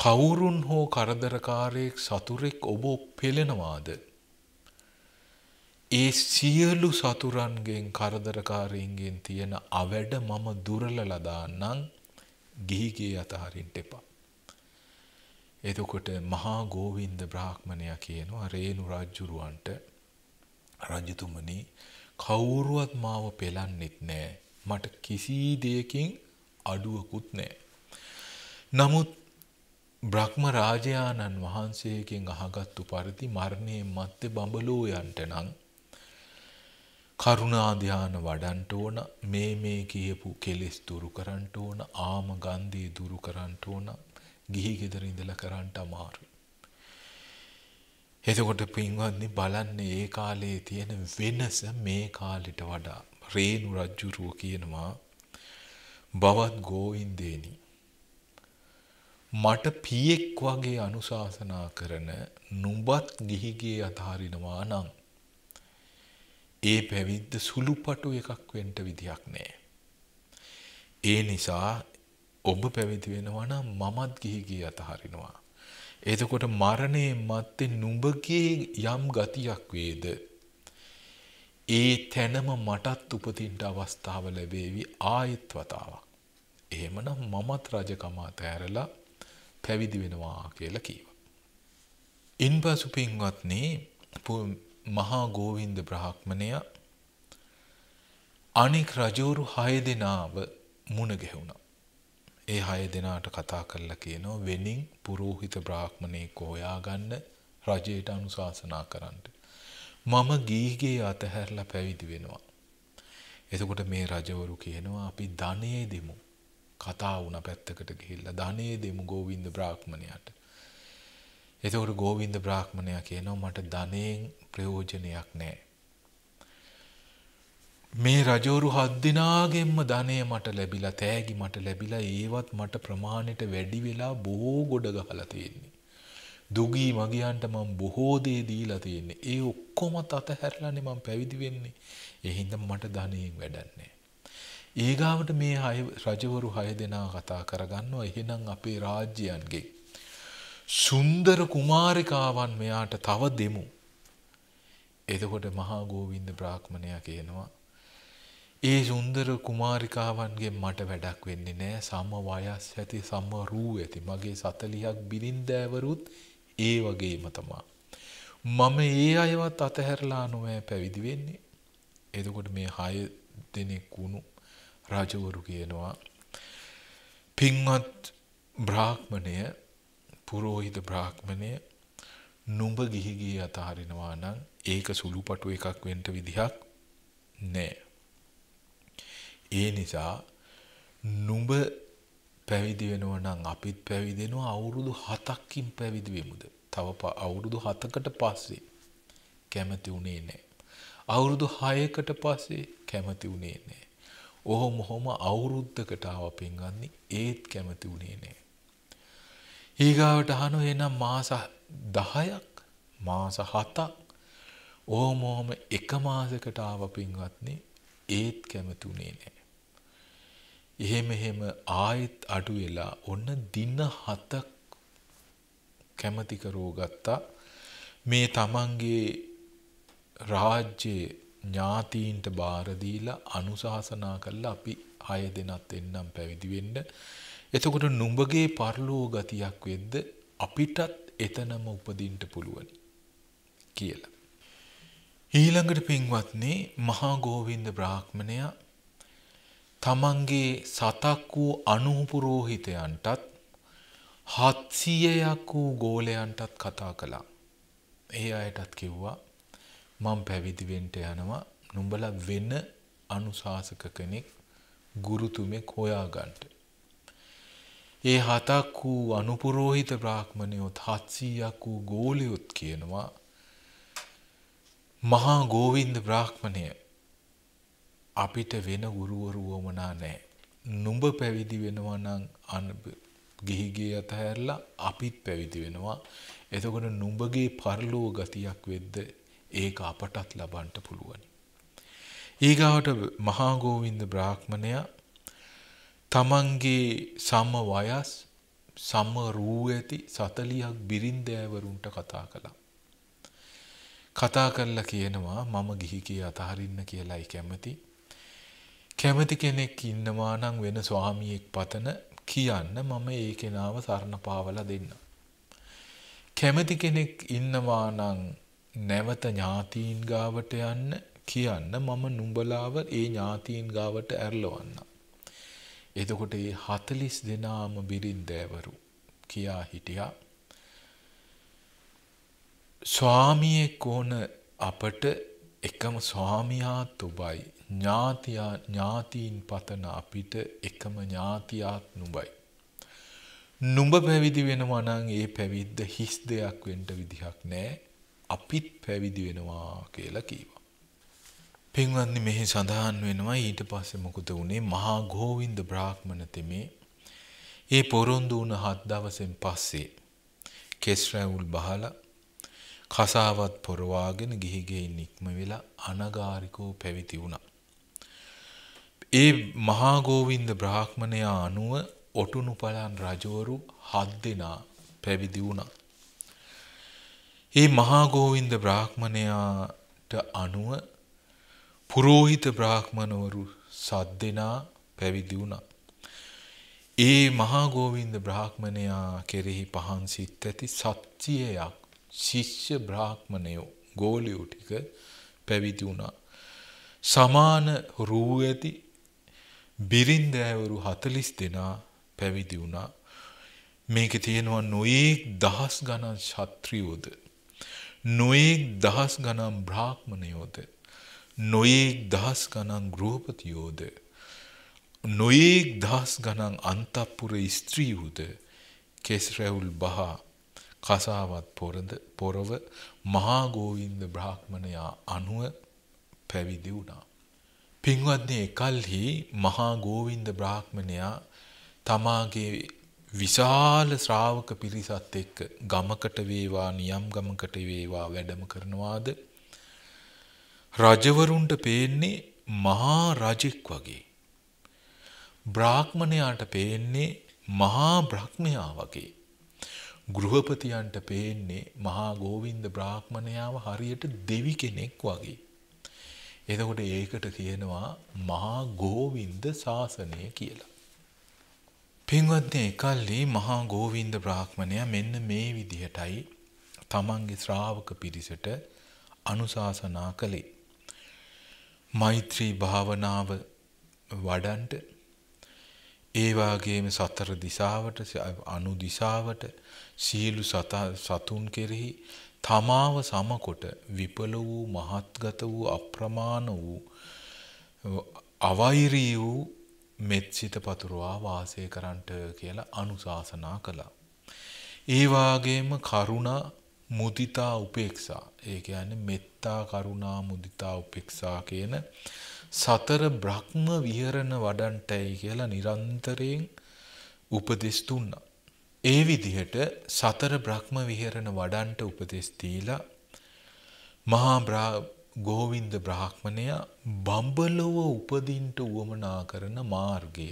කවුරුන් හෝ කරදරකාරයෙක් සතුරෙක් ඔබ පෙළෙනවාද? ඒ සියලු සතුරන්ගෙන් කරදරකාරයින්ගෙන් තියෙන අවැඩ මම දුරලලා දාන්නම්. ගිහිගේ අතහරින්න එපා. එතකොට මහා ගෝවින්ද බ්‍රාහ්මණයා කියනවා රේණු රජුරවන්ට, රජතුමනි, කවුරුවත් මාව පෙළන්නෙත් නෑ. මට කිසි දෙයකින් අඩුවකුත් නෑ. නමුත් බ්‍රහ්ම රාජයාණන් වහන්සේගෙන් අහගත්තු පරිදි මරණයෙන් මත්තේ බඹලෝ යන්ට නම් කරුණා ධ්‍යාන වඩන්ට ඕන, මේ මේ කියපු කෙලෙස් දුරු කරන්ට ඕන, ආම ගන්ධය දුරු කරන්ට ඕන, ගිහි ගෙදර ඉඳලා කරන්ට අමාරුයි. එතකොට පින්වත්නි, බලන්නේ ඒ කාලේ තියෙන වෙනස මේ කාලෙට වඩා. රේණු රජුරුව කියනවා, බවත් ගෝවින්දේනි, මට පියෙක් වගේ අනුශාසනා කරන නුඹත් ගිහිගේ අතහරිනවා නම් ඒ පැවිද්ද සුළුපටු එකක් වෙන්න විදියක් නෑ. ඒ නිසා ඔබ පැවිදි වෙනවා නම් මමත් ගිහිගේ අතහරිනවා. එතකොට මරණයෙන් මත්තේ නුඹගේ යම් ගතියක් වේද ඒ තැනම මටත් උපදින්න අවස්ථාව ලැබේවි ආයෙත් වතාවක්. එහෙමනම් මමත් රජකම අතහැරලා පැවිදි වෙනවා කියලා කීවා. ඉන්පසු පින්වත්නි, මහා ගෝවින්ද බ්‍රාහ්මණයා අනෙක් රජවරු හය දෙනාව මුණ ගැහුණා. ඒ හය දෙනාට කතා කරලා කියනවා, වෙනින් පුරෝහිත බ්‍රාහ්මණයෙක් හොයාගන්න රජයට අනුශාසනා කරන්න. මම ගිහිගේ අතහැරලා පැවිදි වෙනවා. එතකොට මේ රජවරු කියනවා, අපි ධනෙ දෙමු. කතා වුණ පැත්තකට ගිහිල්ලා ධනෙ දෙමු ගෝවින්ද බ්‍රාහ්මණයාට. එතකොට ගෝවින්ද බ්‍රාහ්මණයා කියනවා, මට ධනෙන් ප්‍රයෝජනයක් නැහැ. මේ රජවරු හත් දිනාගෙන්ම ධනෙ මට ලැබිලා, තෑගි මට ලැබිලා, ඒවත් මට ප්‍රමාණයට වැඩි වෙලා බොහෝ ගොඩ ගහලා තියෙන්නේ. දුගී මගියන්ට මම බොහෝ දේ දීලා තියෙන්නේ. ඒ ඔක්කොම අතහැරලානේ මම පැවිදි වෙන්නේ. ඒ හින්දා මට ධනෙන් වැඩක් නැහැ. ඒගාවට මේ රජවරු හය දෙනා කතා කරගන්නවා, එහෙනම් අපේ රාජ්‍යයන්ගේ සුන්දර කුමාරිකාවන් මෙයාට තව දෙමු. එතකොට මහා ගෝවින්ද බ්‍රාහ්මණයා කියනවා, ඒ සුන්දර කුමාරිකාවන්ගෙන් මට වැඩක් වෙන්නේ නෑ. සම වයස් ඇති, සම රූ ඇති, මගේ සතලියක් බිරින්දෑවරුත් ඒ වගේම තමා. මම ඒ අයවත් අතහැරලා නොවැ පැවිදි වෙන්නේ. එතකොට මේ හය දෙනෙක් වුණු රජවරු කියනවා, පින්වත් බ්‍රාහ්මණය, පුරෝහිත බ්‍රාහ්මණය, නුඹ ගිහිගේ අතහරිනවා නම් ඒක සුළුපටු එකක් වෙන්න විදිහක් නෑ. ඒ නිසා නුඹ පැවිදි වෙනවා නම් අපිත් පැවිදෙනවා අවුරුදු හතකින් පැවිදි වෙමුද? තව අවුරුදු හතකට පස්සේ කැමති උනේ නැහැ. අවුරුදු හයකට පස්සේ කැමති උනේ නැහැ. ඔහොම ඔහොම අවුරුද්දකට ආව පින්වත්නි ඒත් කැමති උනේ නැහැ. ඊගාවට අහනවා එහෙනම් මාස දහයක් මාස හතක් ඔහොම ඔහොම එක මාසයකට ආව පින්වත්නි ඒත් කැමති උනේ නැහැ. එහෙම එහෙම ආයෙත් අඩු වෙලා ඔන්න දින හතක් කැමති කරෝ ගත්තා. මේ තමන්ගේ රාජ්‍යයේ ඥාතීන්ට බාර දීලා අනුශාසනා කළා අපි හය දෙනාත් එන්නම් පැවිදි වෙන්න. එතකොට නුඹගේ පරලෝ ගතියක් වෙද්ද අපිටත් එතනම උපදින්න පුළුවනි කියලා. ඊළඟට පින්වත්නි මහා ගෝවින්ද බ්‍රාහ්මණයා තමන්ගේ සතක් වූ අනූ පුරෝහිතයන්ටත් හත්සියයක් වූ ගෝලයන්ටත් කතා කළා. ඒ අයටත් කිව්වා මම පැවිදි වෙන්න යනවා, නුඹලා වෙන අනුශාසක කෙනෙක් ගුරුතුමෙක් හොයාගන්න. ඒ හතක් වූ අනූ පුරෝහිත බ්‍රාහ්මණයොත් හත්සියයක් වූ ගෝලයොත් කියනවා මහා ගෝවින්ද බ්‍රාහ්මණය අපිට වෙන ගුරුවරු වමනා නැහැ. නුඹ පැවිදි වෙනවා නම් අනුබ ගිහිගේ අතහැරලා අපිත් පැවිදි වෙනවා. එතකොට නුඹගේ පරලෝ ගතියක් වෙද්ද ඒක අපටත් ලබන්න පුළුවන්. ඊගාවට මහා ගෝවින්ද බ්‍රාහ්මණයා තමන්ගේ සම වයස් සම රූ ඇති සතලියක් බිරින්දෑවරුන්ට කතා කළා. කතා කරලා කියනවා මම ගිහිගේ අතහරින්න කියලායි කැමති. කැමති කෙනෙක් ඉන්නවා නම් වෙන ස්වාමියෙක් පතන කියන්න මම ඒ කෙනාව සරණ පාවලා දෙන්න. කැමති කෙනෙක් ඉන්නවා නම් නැවත ඥාතීන් ගාවට යන්න කියන්න මම නුඹලාව ඒ ඥාතීන් ගාවට ඇරලවන්න. එතකොට මේ හතළිස් දෙනාම බිරින්දෑවරු කියා හිටියා. ස්වාමියෙක් ඕන අපට, එකම ස්වාමියාත් ඔබයි, ඥාතියා ඥාතීන් පතන අපිට එකම ඥාතියාත් නුඹයි. නුඹ පැවිදි වෙනවා නම් ඒ පැවිද්ද හිස් දෙයක් වෙන්න විදිහක් නැහැ. අපිත් පැවිදි වෙනවා කියලා කීවා. පින්වත්නි මෙහි සඳහන් වෙනවා ඊට පස්සේ මොකද වුනේ? මහා ගෝවින්ද බ්‍රාහ්මණ තෙමේ ඒ පොරොන්දු වුණ හත් දවසෙන් පස්සේ කෙස් රැවුල් බහලා කසාවත් පොරවාගෙන ගිහිගේ නික්ම වෙලා අනගාരികෝ පැවිදි වුණා. ඒ මහා ගෝවින්ද බ්‍රාහ්මණයා අනුව ඔටුනුපලන් රජවරු හත් දෙනා පැවිදි වුණා. මේ මහා ගෝවින්ද බ්‍රාහ්මණයාට අනුව පුරෝහිත බ්‍රාහ්මණවරු සත් දෙනා පැවිදි වුණා. ඒ මහා ගෝවින්ද බ්‍රාහ්මණයා කෙරෙහි පහන් සිත් ඇති සත්‍යයක් ශිෂ්‍ය බ්‍රාහ්මණයෝ ගෝලියෝ ටික පැවිදි වුණා. සමාන රූ ඇති බිරින්දෑවරු හතළිස් දෙනා පැවිදි වුණා. මේකේ තියෙනවා නොයෙක් දහස් ගණන් ශාත්‍රියෝද, නොයෙක් දහස් ගණන් බ්‍රාහ්මණයෝද, නොයෙක් දහස් ගණන් ගෘහපතියෝද, නොයෙක් දහස් ගණන් අන්තපුර ස්ත්‍රීහුද කෙස් රැවුල් බහා කසාවත් පොරද පොරව මහා ගෝවින්ද බ්‍රාහ්මණයා අනුව පැවිදි වුණා. පින්වත්නි එකල්හි මහා ගෝවින්ද බ්‍රාහ්මණයා තමාගේ විශාල ශ්‍රාවක පිරිසත් එක්ක ගමකට වේවා නියම් ගමකට වේවා වැඩම කරනවාද රජවරුන්ට පේන්නේ මහා රජෙක් වගේ, බ්‍රාහ්මණයාට පේන්නේ මහා බ්‍රහ්මයා වගේ, ගෘහපතියන්ට පේන්නේ මහා ගෝවින්ද බ්‍රාහ්මණයාව හරියට දෙවි කෙනෙක් වගේ. එතකොට ඒකට කියනවා මහා ගෝවින්ද ශාසනය කියලා. පින්වත්නි එකල්හි මහා ගෝවින්ද බ්‍රාහ්මණයා මෙන්න මේ විදිහටයි තමන්ගේ ශ්‍රාවක පිරිසට අනුශාසනා කළේ. මෛත්‍රී භාවනාව වඩන්ට, ඒ වගේම සතර දිසාවට අනු දිසාවට සියලු සතුන් කෙරෙහි තමාව සමකොට විපල වූ මහත්ගත වූ අප්‍රමාණ වූ අවෛරී වූ මෙත්සිත පතුරවා වාසය කරන්නට කියලා අනුශාසනා කළා. ඒ වාගේම කරුණා, මුදිතා, උපේක්ෂා. ඒ කියන්නේ මෙත්තා, කරුණා, මුදිතා, උපේක්ෂා කියන සතර බ්‍රහ්ම විහරණ වඩන්ටයි කියලා නිරන්තරයෙන් උපදෙස් දුන්නා. ඒ විදිහට සතර බ්‍රහ්ම විහරණ වඩන්ට උපදෙස් දීලා මහා බ්‍රා ගෝවින්ද බ්‍රාහ්මණයා බඹලොව උපදින්ට උවමනා කරන මාර්ගය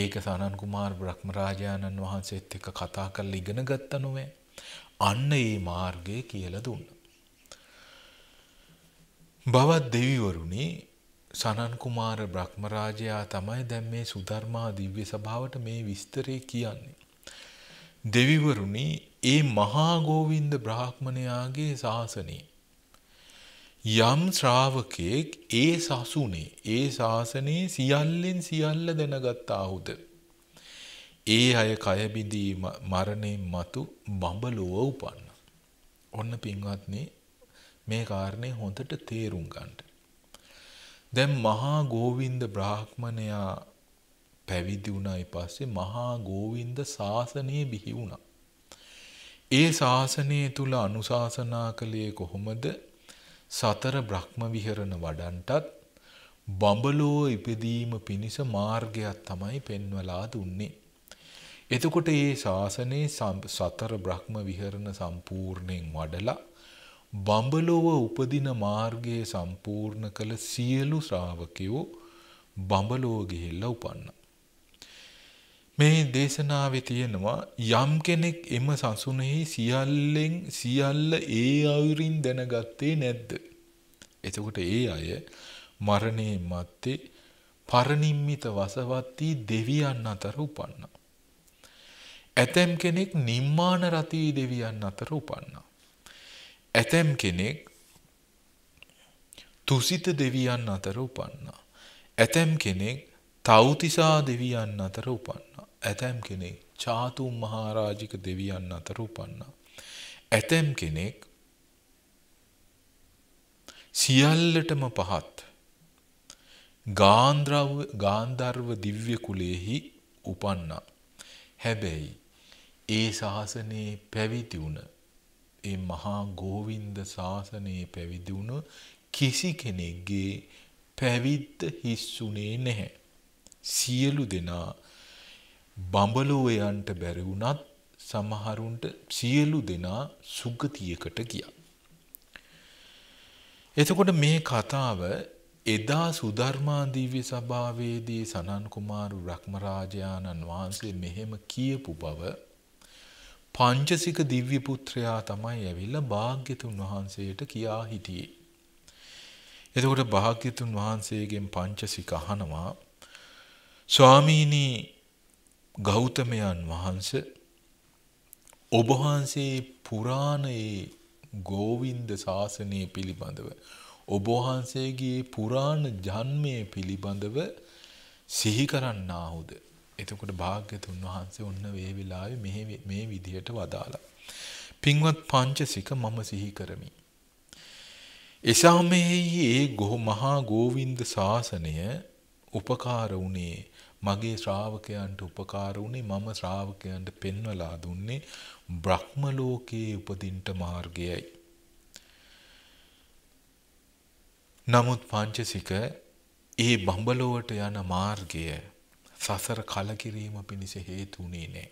ඒක සනන් කුමාර බ්‍රහ්මරාජාණන් වහන්සේත් එක්ක කතා කරලා ඉගෙන ගත්තා නොවේ. අන්න ඒ මාර්ගය කියලා දුන්නා. බවත් දෙවිවරුනි, සනන් කුමාර බ්‍රහ්මරාජයා තමයි දැන් මේ සුධර්මා දිව්‍ය සභාවට මේ විස්තරේ කියන්නේ. දෙවිවරුනි, ඒ මහා ගෝවින්ද බ්‍රාහ්මණයාගේ ශාසනය යම් ශ්‍රාවකයෙක් ඒ සසුනේ ඒ ශාසනයේ සියල්ලෙන් සියල්ල දැනගත්තාහුද ඒ අය කය බිඳී මරණයෙන් මතු බඹලොව උපන්න. ඔන්න පින්වත්නි, මේ කාරණේ හොඳට තේරුම් ගන්න. දැන් මහා ගෝවින්ද බ්‍රාහ්මණයා පැවිදි වුණා. ඊපස්සේ මහා ගෝවින්ද ශාසනය බිහි වුණා. ඒ ශාසනය තුල අනුශාසනා කළේ කොහොමද? සතර බ්‍රහ්ම විහරණ වඩන්ටත් බඹලෝ ඉපදීම පිණිස මාර්ගයක් තමයි පෙන්වලා දුන්නේ. එතකොට මේ ශාසනයේ සතර බ්‍රහ්ම විහරණ සම්පූර්ණයෙන් වඩලා බඹලෝව උපදින මාර්ගයේ සම්පූර්ණ කළ සියලු ශ්‍රාවකයෝ බඹලෝ ගිහිල්ලා උපන්නා. මේ දේශනාවේ තියෙනවා යම් කෙනෙක් එම සසුනේ සියල්ලෙන් සියල්ල ඒ අයුරින් දැනගත්තේ නැද්ද? එතකොට ඒ අය මරණයේ මත්තේ පරිනිම්මිත වසවත්ී දෙවියන් අතර උපන්නා. ඇතම් කෙනෙක් නිම්මාන රතී දෙවියන් අතර උපන්නා. ඇතම් කෙනෙක් තුසිත දෙවියන් අතර උපන්නා. ඇතම් කෙනෙක් තවුතිසා දෙවියන් අතර උපන්නා. ඇතැම් කෙනෙක් චාතුම් මහරජික දෙවියන් අතර උපන්නා. ඇතැම් කෙනෙක් සියල්ලටම පහත් ගාන්ධර්ව ගාන්ධර්ව දිව්‍ය කුලයේහි උපන්නා. හැබැයි ඒ ශාසනයේ පැවිදි වුණ ඒ මහා ගෝවින්ද ශාසනයේ පැවිදි වුණ කිසි කෙනෙක්ගේ පැවිද්ද හිස්සුනේ නැහැ. සියලු දෙනා බඹලෝ යන්ට බැරි වුණත් සමහරුන්ට සියලු දෙනා සුගතියකට ගියා. එතකොට මේ කතාව එදා සුධර්මා දිව්‍ය සභාවේදී සනන් කුමාර බ්‍රහ්මරාජාණන් වහන්සේ මෙහෙම කියපු බව පංචසික දිව්‍ය පුත්‍රයා තමයි ඇවිල්ලා භාග්‍යතුන් වහන්සේට කියා හිටියේ. එතකොට භාග්‍යතුන් වහන්සේගෙන් පංචසික අහනවා, ස්වාමීනි, ගෞතමයන් වහන්ස ඔබ වහන්සේ පුරාණයේ ගෝවින්ද ශාසනය පිළිබඳව ඔබ වහන්සේගේ පුරාණ ජන්මයේ පිළිබඳව සිහි කරන්නාහුද? එතකොට භාග්‍යතුන් වහන්සේ ඔන්න මේ වෙලාවේ මෙහි මේ විදියට වදාලා, පින්වත් පංචසික, මම සිහි කරමි. එසමෙහි ඒ ගෝ මහා ගෝවින්ද ශාසනය උපකාර වුණේ මගේ ශ්‍රාවකයන්ට, උපකාර වුණේ මම ශ්‍රාවකයන්ට පෙන්වලා දුන්නේ බ්‍රහ්ම ලෝකයේ උපදින්ට මාර්ගයයි. නමුත් පංචසික, ඒ බඹලොවට යන මාර්ගය සසර කලකිරීම පිණිස හේතු වුණේ නැහැ.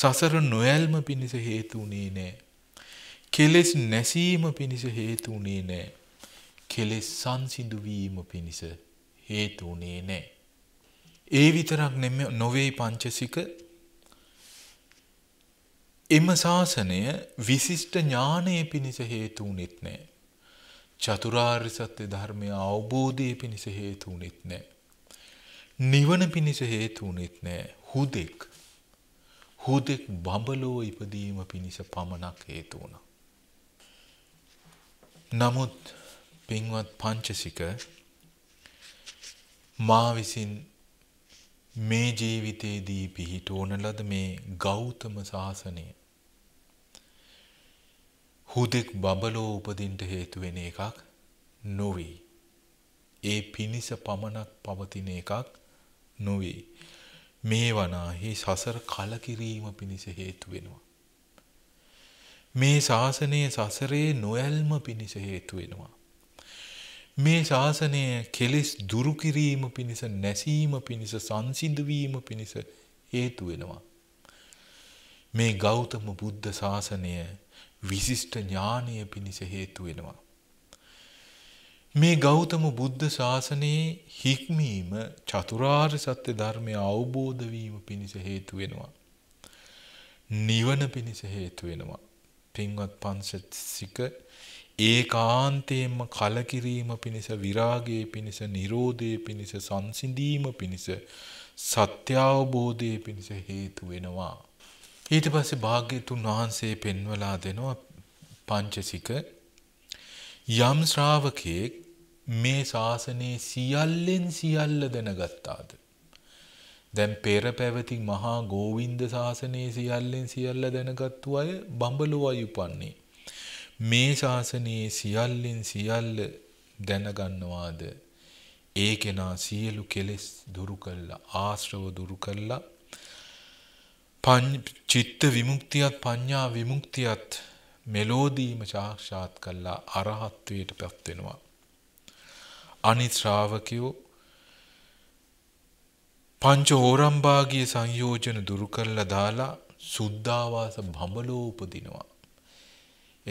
සසර නොයල්ම පිණිස හේතු වුණේ නැහැ. කෙලෙස් නැසීම පිණිස හේතු වුණේ නැහැ. කෙලෙස් සංසිඳු වීම පිණිස හේතු වුණේ නැහැ. ඒ විතරක් නොවේ පංචසික, එම ශාසනය විශිෂ්ට ඥානයේ පිණිස හේතු වුණෙත් නැහැ. චතුරාර්ය සත්‍ය ධර්මය අවබෝධයේ පිණිස හේතු වුණෙත් නැහැ. නිවන පිණිස හේතු වුණෙත් නැහැ. හුදෙක් හුදෙක් බඹලෝ ඉපදීම පිණිස පමණක් හේතු වුණා. නමුත් පින්වත් පංචසික, මා විසින් මේ ජීවිතයේදී පිහිට ඕන ලද මේ ගෞතම ශාසනය හුදෙක් බඹලෝ උපදින්ට හේතු වෙන එකක් නොවේ. ඒ පිනිස පමණක් පවතින එකක් නොවේ. මේ වනාහි සසර කලකිරීම පිණිස හේතු වෙනවා. මේ ශාසනය සසරේ නොයල්ම පිණිස හේතු වෙනවා. මේ ශාසනය කෙලෙස් දුරු කිරීම පිණිස, නැසීම පිණිස, සංසිඳවීම පිණිස හේතු වෙනවා. මේ ගෞතම බුද්ධ ශාසනය විශිෂ්ට ඥානය පිණිස හේතු වෙනවා. මේ ගෞතම බුද්ධ ශාසනයේ හික්මීම, චතුරාර්ය සත්‍ය ධර්මය අවබෝධ වීම පිණිස හේතු වෙනවා. නිවන පිණිස හේතු වෙනවා. පින්වත් පංසසික ඒකාන්තයෙන්ම කලකිරීම පිණිස, විරාගයේ පිණිස, නිරෝධයේ පිණිස, සංසිඳීම පිණිස, සත්‍යාවබෝධයේ පිණිස හේතු වෙනවා. ඊට පස්සේ භාග්‍යතුන් වහන්සේ පෙන්වලා දෙනවා පංචසික යම් ශ්‍රාවකයෙක් මේ ශාසනයේ සියල්ලෙන් සියල්ල දැනගත්තාද? දැන් පෙර පැවති මහා ගෝවින්ද ශාසනයේ සියල්ලෙන් සියල්ල දැනගත්තු අය බඹලොවයි උපන්නේ. මේ ශාසනයේ සියල්ලෙන් සියල්ල දැනගන්නවාද? ඒ කෙනා සියලු කෙලෙස් දුරු කළා, ආශ්‍රව දුරු කළා, චිත්ත විමුක්තියත් පඤ්ඤා විමුක්තියත් මෙලෝදීම සාක්ෂාත් කළා, අරහත්ත්වයට පත් වෙනවා. අනිත් ශ්‍රාවකයෝ පංච ඕරම්භාගිය සංයෝජන දුරු කරලා දාලා සුද්ධාවාස බඹලෝ උපදිනවා.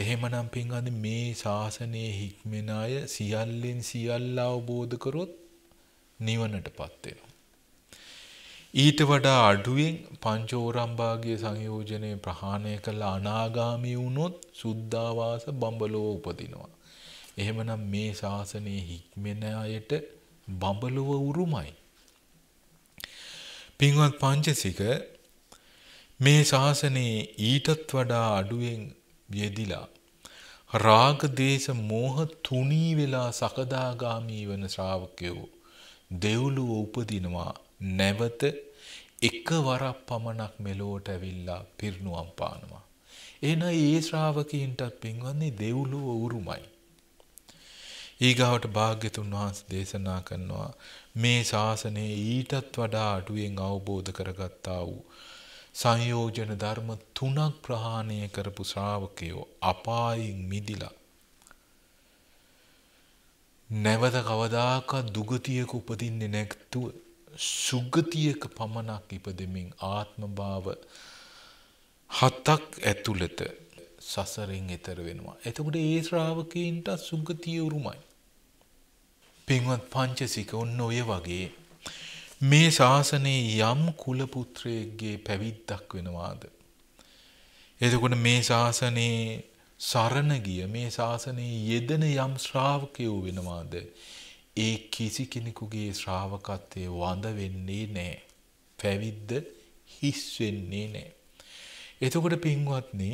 එහෙමනම් පින්වත්නි මේ ශාසනයේ හික්මෙන අය සියල්ලෙන් සියල්ල අවබෝධ කරොත් නිවනටපත් වෙනවා. ඊට වඩා අඩුවෙන් පංච ඕරම්භාගිය සංයෝජනේ ප්‍රහාණය කරලා අනාගාමී වුණොත් සුද්ධාවාස බඹලෝ උපදිනවා. එහෙමනම් මේ ශාසනයේ හික්මෙන අයට බඹලොව උරුමයි. පින්වත් පංචසික මේ ශාසනයේ ඊටත් වඩා අඩුවෙන් යෙදිලා රාග දේශ මෝහ තුනී වෙලා සකදාගාමී වන ශ්‍රාවකයෝ දෙව්ලොව උපදිනවා. නැවත එකවරක් පමණක් මෙලොවට ඇවිල්ලා පිරිනුවම් පානවා. එහෙනම් ඒ ශ්‍රාවකීන්ටත් පින්වත්නි දෙව්ලොව උරුමයි. ඊගාවට භාග්‍යතුන් වහන්සේ දේශනා කරනවා මේ ශාසනයේ ඊටත් වඩා අඩුවෙන් අවබෝධ කරගත්තා වූ සංයෝජන ධර්ම තුනක් ප්‍රහාණය කරපු ශ්‍රාවකයෝ අපායෙන් මිදිලා නැවත කවදාකවත් දුගතියක උපදින්නේ නැතුව සුගතියක පමණක් ඉපදෙමින් ආත්මභාව හතක් ඇතුළත සසරෙන් එතර වෙනවා. එතකොට ඒ ශ්‍රාවකීන්ට සුගතිය උරුමයි. පින්වත් පංචසික ඔන්න ඔය වගේ මේ ශාසනයේ යම් කුල පුත්‍රයෙක්ගේ පැවිද්දක් වෙනවාද? එතකොට මේ ශාසනයේ සරණ ගිය, මේ ශාසනයේ යෙදෙන යම් ශ්‍රාවකයෝ වෙනවාද? ඒ කිසි කෙනෙකුගේ ශ්‍රාවකත්වයේ වඳ වෙන්නේ නැහැ. පැවිද්ද හිස් වෙන්නේ නැහැ. එතකොට පින්වත්නි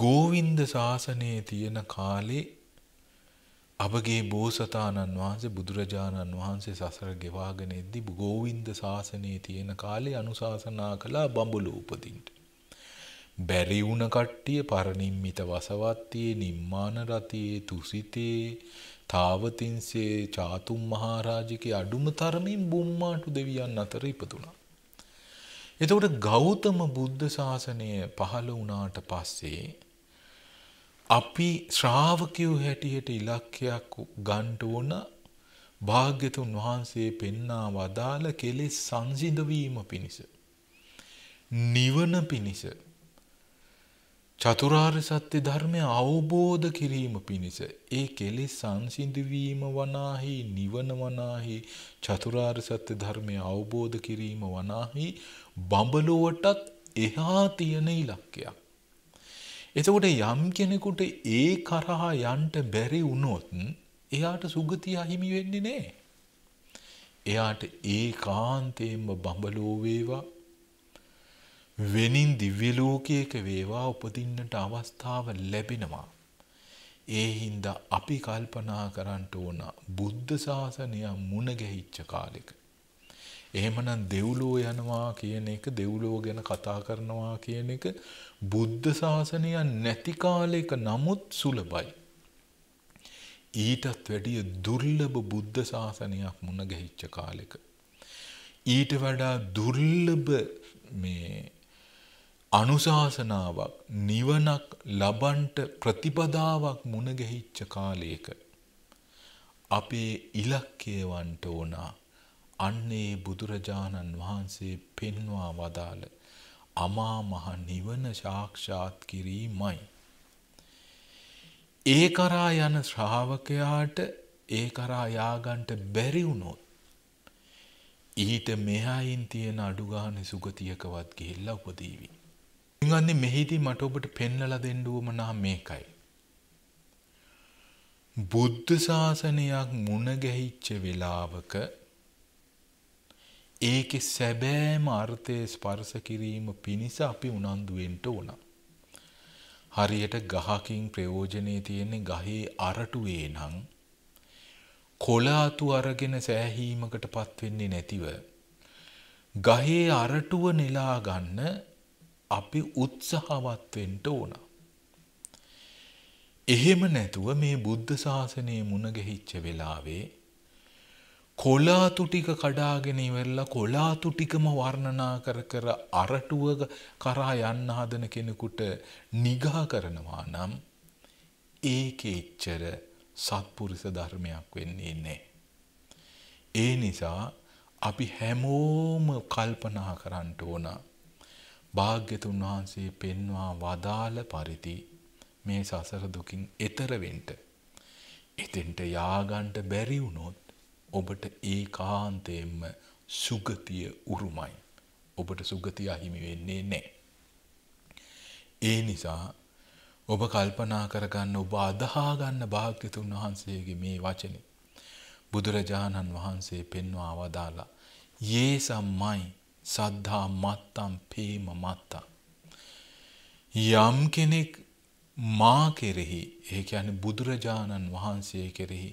ගෝවින්ද ශාසනයේ තියෙන කාලේ අපගේ බෝසතාණන් වහන්සේ බුදුරජාණන් වහන්සේ සසර ගෙවාගෙන ඉද්දී ගෝවින්ද ශාසනයේ තියෙන කාලේ අනුශාසනා කළා බඹලෝ උපදින්න. බැරි වුණ කට්ටිය පරිනිම්මිත වසවත්තියේ, නිම්මාන රතියේ, තුසිතේ, තාවතින්සේ, චාතුම් මහරජකේ අඩුම තරමින් බුම්මාටු දෙවියන් අතර ඉපදුණා. එතකොට ගෞතම බුද්ධ ශාසනය පහළ වුණාට පස්සේ අපි ශ්‍රාවකයෝ හැටියට ඉලක්කයක් ගන්න ඕන භාග්‍යතුන් වහන්සේ පෙන්වා වදාළ කෙලෙස් සංසිඳවීම පිණිස, නිවන පිණිස, චතුරාර්ය සත්‍ය ධර්මය අවබෝධ කිරීම පිණිස. ඒ කෙලෙස් සංසිඳවීම වනාහි, නිවන වනාහි, චතුරාර්ය සත්‍ය ධර්මය අවබෝධ කිරීම වනාහි බඹලොවටත් එහා තියෙන ඉලක්කයක්. එතකොට යම් කෙනෙකුට ඒ කරහා යන්ට බැරි වුණොත් එයාට සුගතිය හිමි වෙන්නේ නැහැ. එයාට ඒකාන්තයෙන්ම බඹලෝ වේවා, වෙනින් දිව්‍ය ලෝකයක වේවා උපදින්නට අවස්ථාව ලැබෙනවා. ඒ හින්දා අපි කල්පනා කරන්න ඕන බුද්ධ ශාසනය මුණ ගැහිච්ච කාලෙක. එහෙමනම් දෙව්ලෝ යනවා කියන එක, දෙව්ලෝ ගැන කතා කරනවා කියන එක බුද්ධ ශාසනය නැති කාලයක නමුත් සුලබයි. ඊටත් වැඩිය දුර්ලභ බුද්ධ ශාසනයක් මුණ ගැහිච්ච කාලෙක ඊට වඩා දුර්ලභ මේ අනුශාසනාවක් නිවනක් ලබන්ට ප්‍රතිපදාවක් මුණ ගැහිච්ච කාලයක අපේ ඉලක්කය වන්ට ඕන අන්නේ බුදුරජාණන් වහන්සේ පෙන්වා වදාළ අමා මහ නිවන සාක්ෂාත් කිරීමයි. ඒ කරා යන ශ්‍රාවකයාට ඒ කරා යාගන්ට බැරි වුණොත් ඊට මෙහායින් තියෙන අඩු ගානේ සුගතියකවත් ගිහිල්ලා උපදීවි. ඉංගන්නේ මෙහිදී මට ඔබට පෙන්වලා දෙන්න උවමනා මේකයි. බුද්ධ ශාසනයක් මුණ ගැහිච්ච වෙලාවක ඒකේ සැබෑම අර්ථයේ ස්පර්ශ කිරීම පිණිස අපි උනන්දු වෙන්න ඕන. හරියට ගහකින් ප්‍රයෝජනේ තියෙන්නේ ගහේ අරටුවේ නම් කොලාතු අරගෙන සෑහීමකට පත් වෙන්නේ නැතිව ගහේ අරටුව නෙලා ගන්න අපි උත්සාහවත් වෙන්න ඕන. එහෙම නැතුව මේ බුද්ධ ශාසනයේ මුණ ගැහිච්ච වෙලාවේ කොලාතු ටික කඩාගෙන ඉවරලා කොලාතු ටිකම වර්ණනා කර කර අරටුව කරා යන්න හදන කෙනෙකුට නිගහ කරනවා නම් ඒකේ ඉච්ඡර සත්පුරුෂ ධර්මයක් වෙන්නේ නැහැ. ඒ නිසා අපි හැමෝම කල්පනා කරන්න ඕන. භාග්‍යතුන් වහන්සේ පෙන්වා වදාළ පරිදි මේ සසර දුකින් එතර වෙන්න. එතෙන්ට යආගන්ට බැරි වුණොත් ඔබට ඒකාන්තයෙන්ම සුගතිය උරුමයි. ඔබට සුගතිය අහිමි වෙන්නේ නැහැ. ඒ නිසා ඔබ කල්පනා කරගන්න ඔබ අදහා ගන්න භාග්‍යතුන් වහන්සේගේ මේ වචනේ බුදුරජාණන් වහන්සේ පෙන්වා වදාලා යේ සම්මයි සද්ධා මත්තම් පේම මත්තා. යම් කෙනෙක් මා කෙරෙහි ඒ කියන්නේ බුදුරජාණන් වහන්සේ කෙරෙහි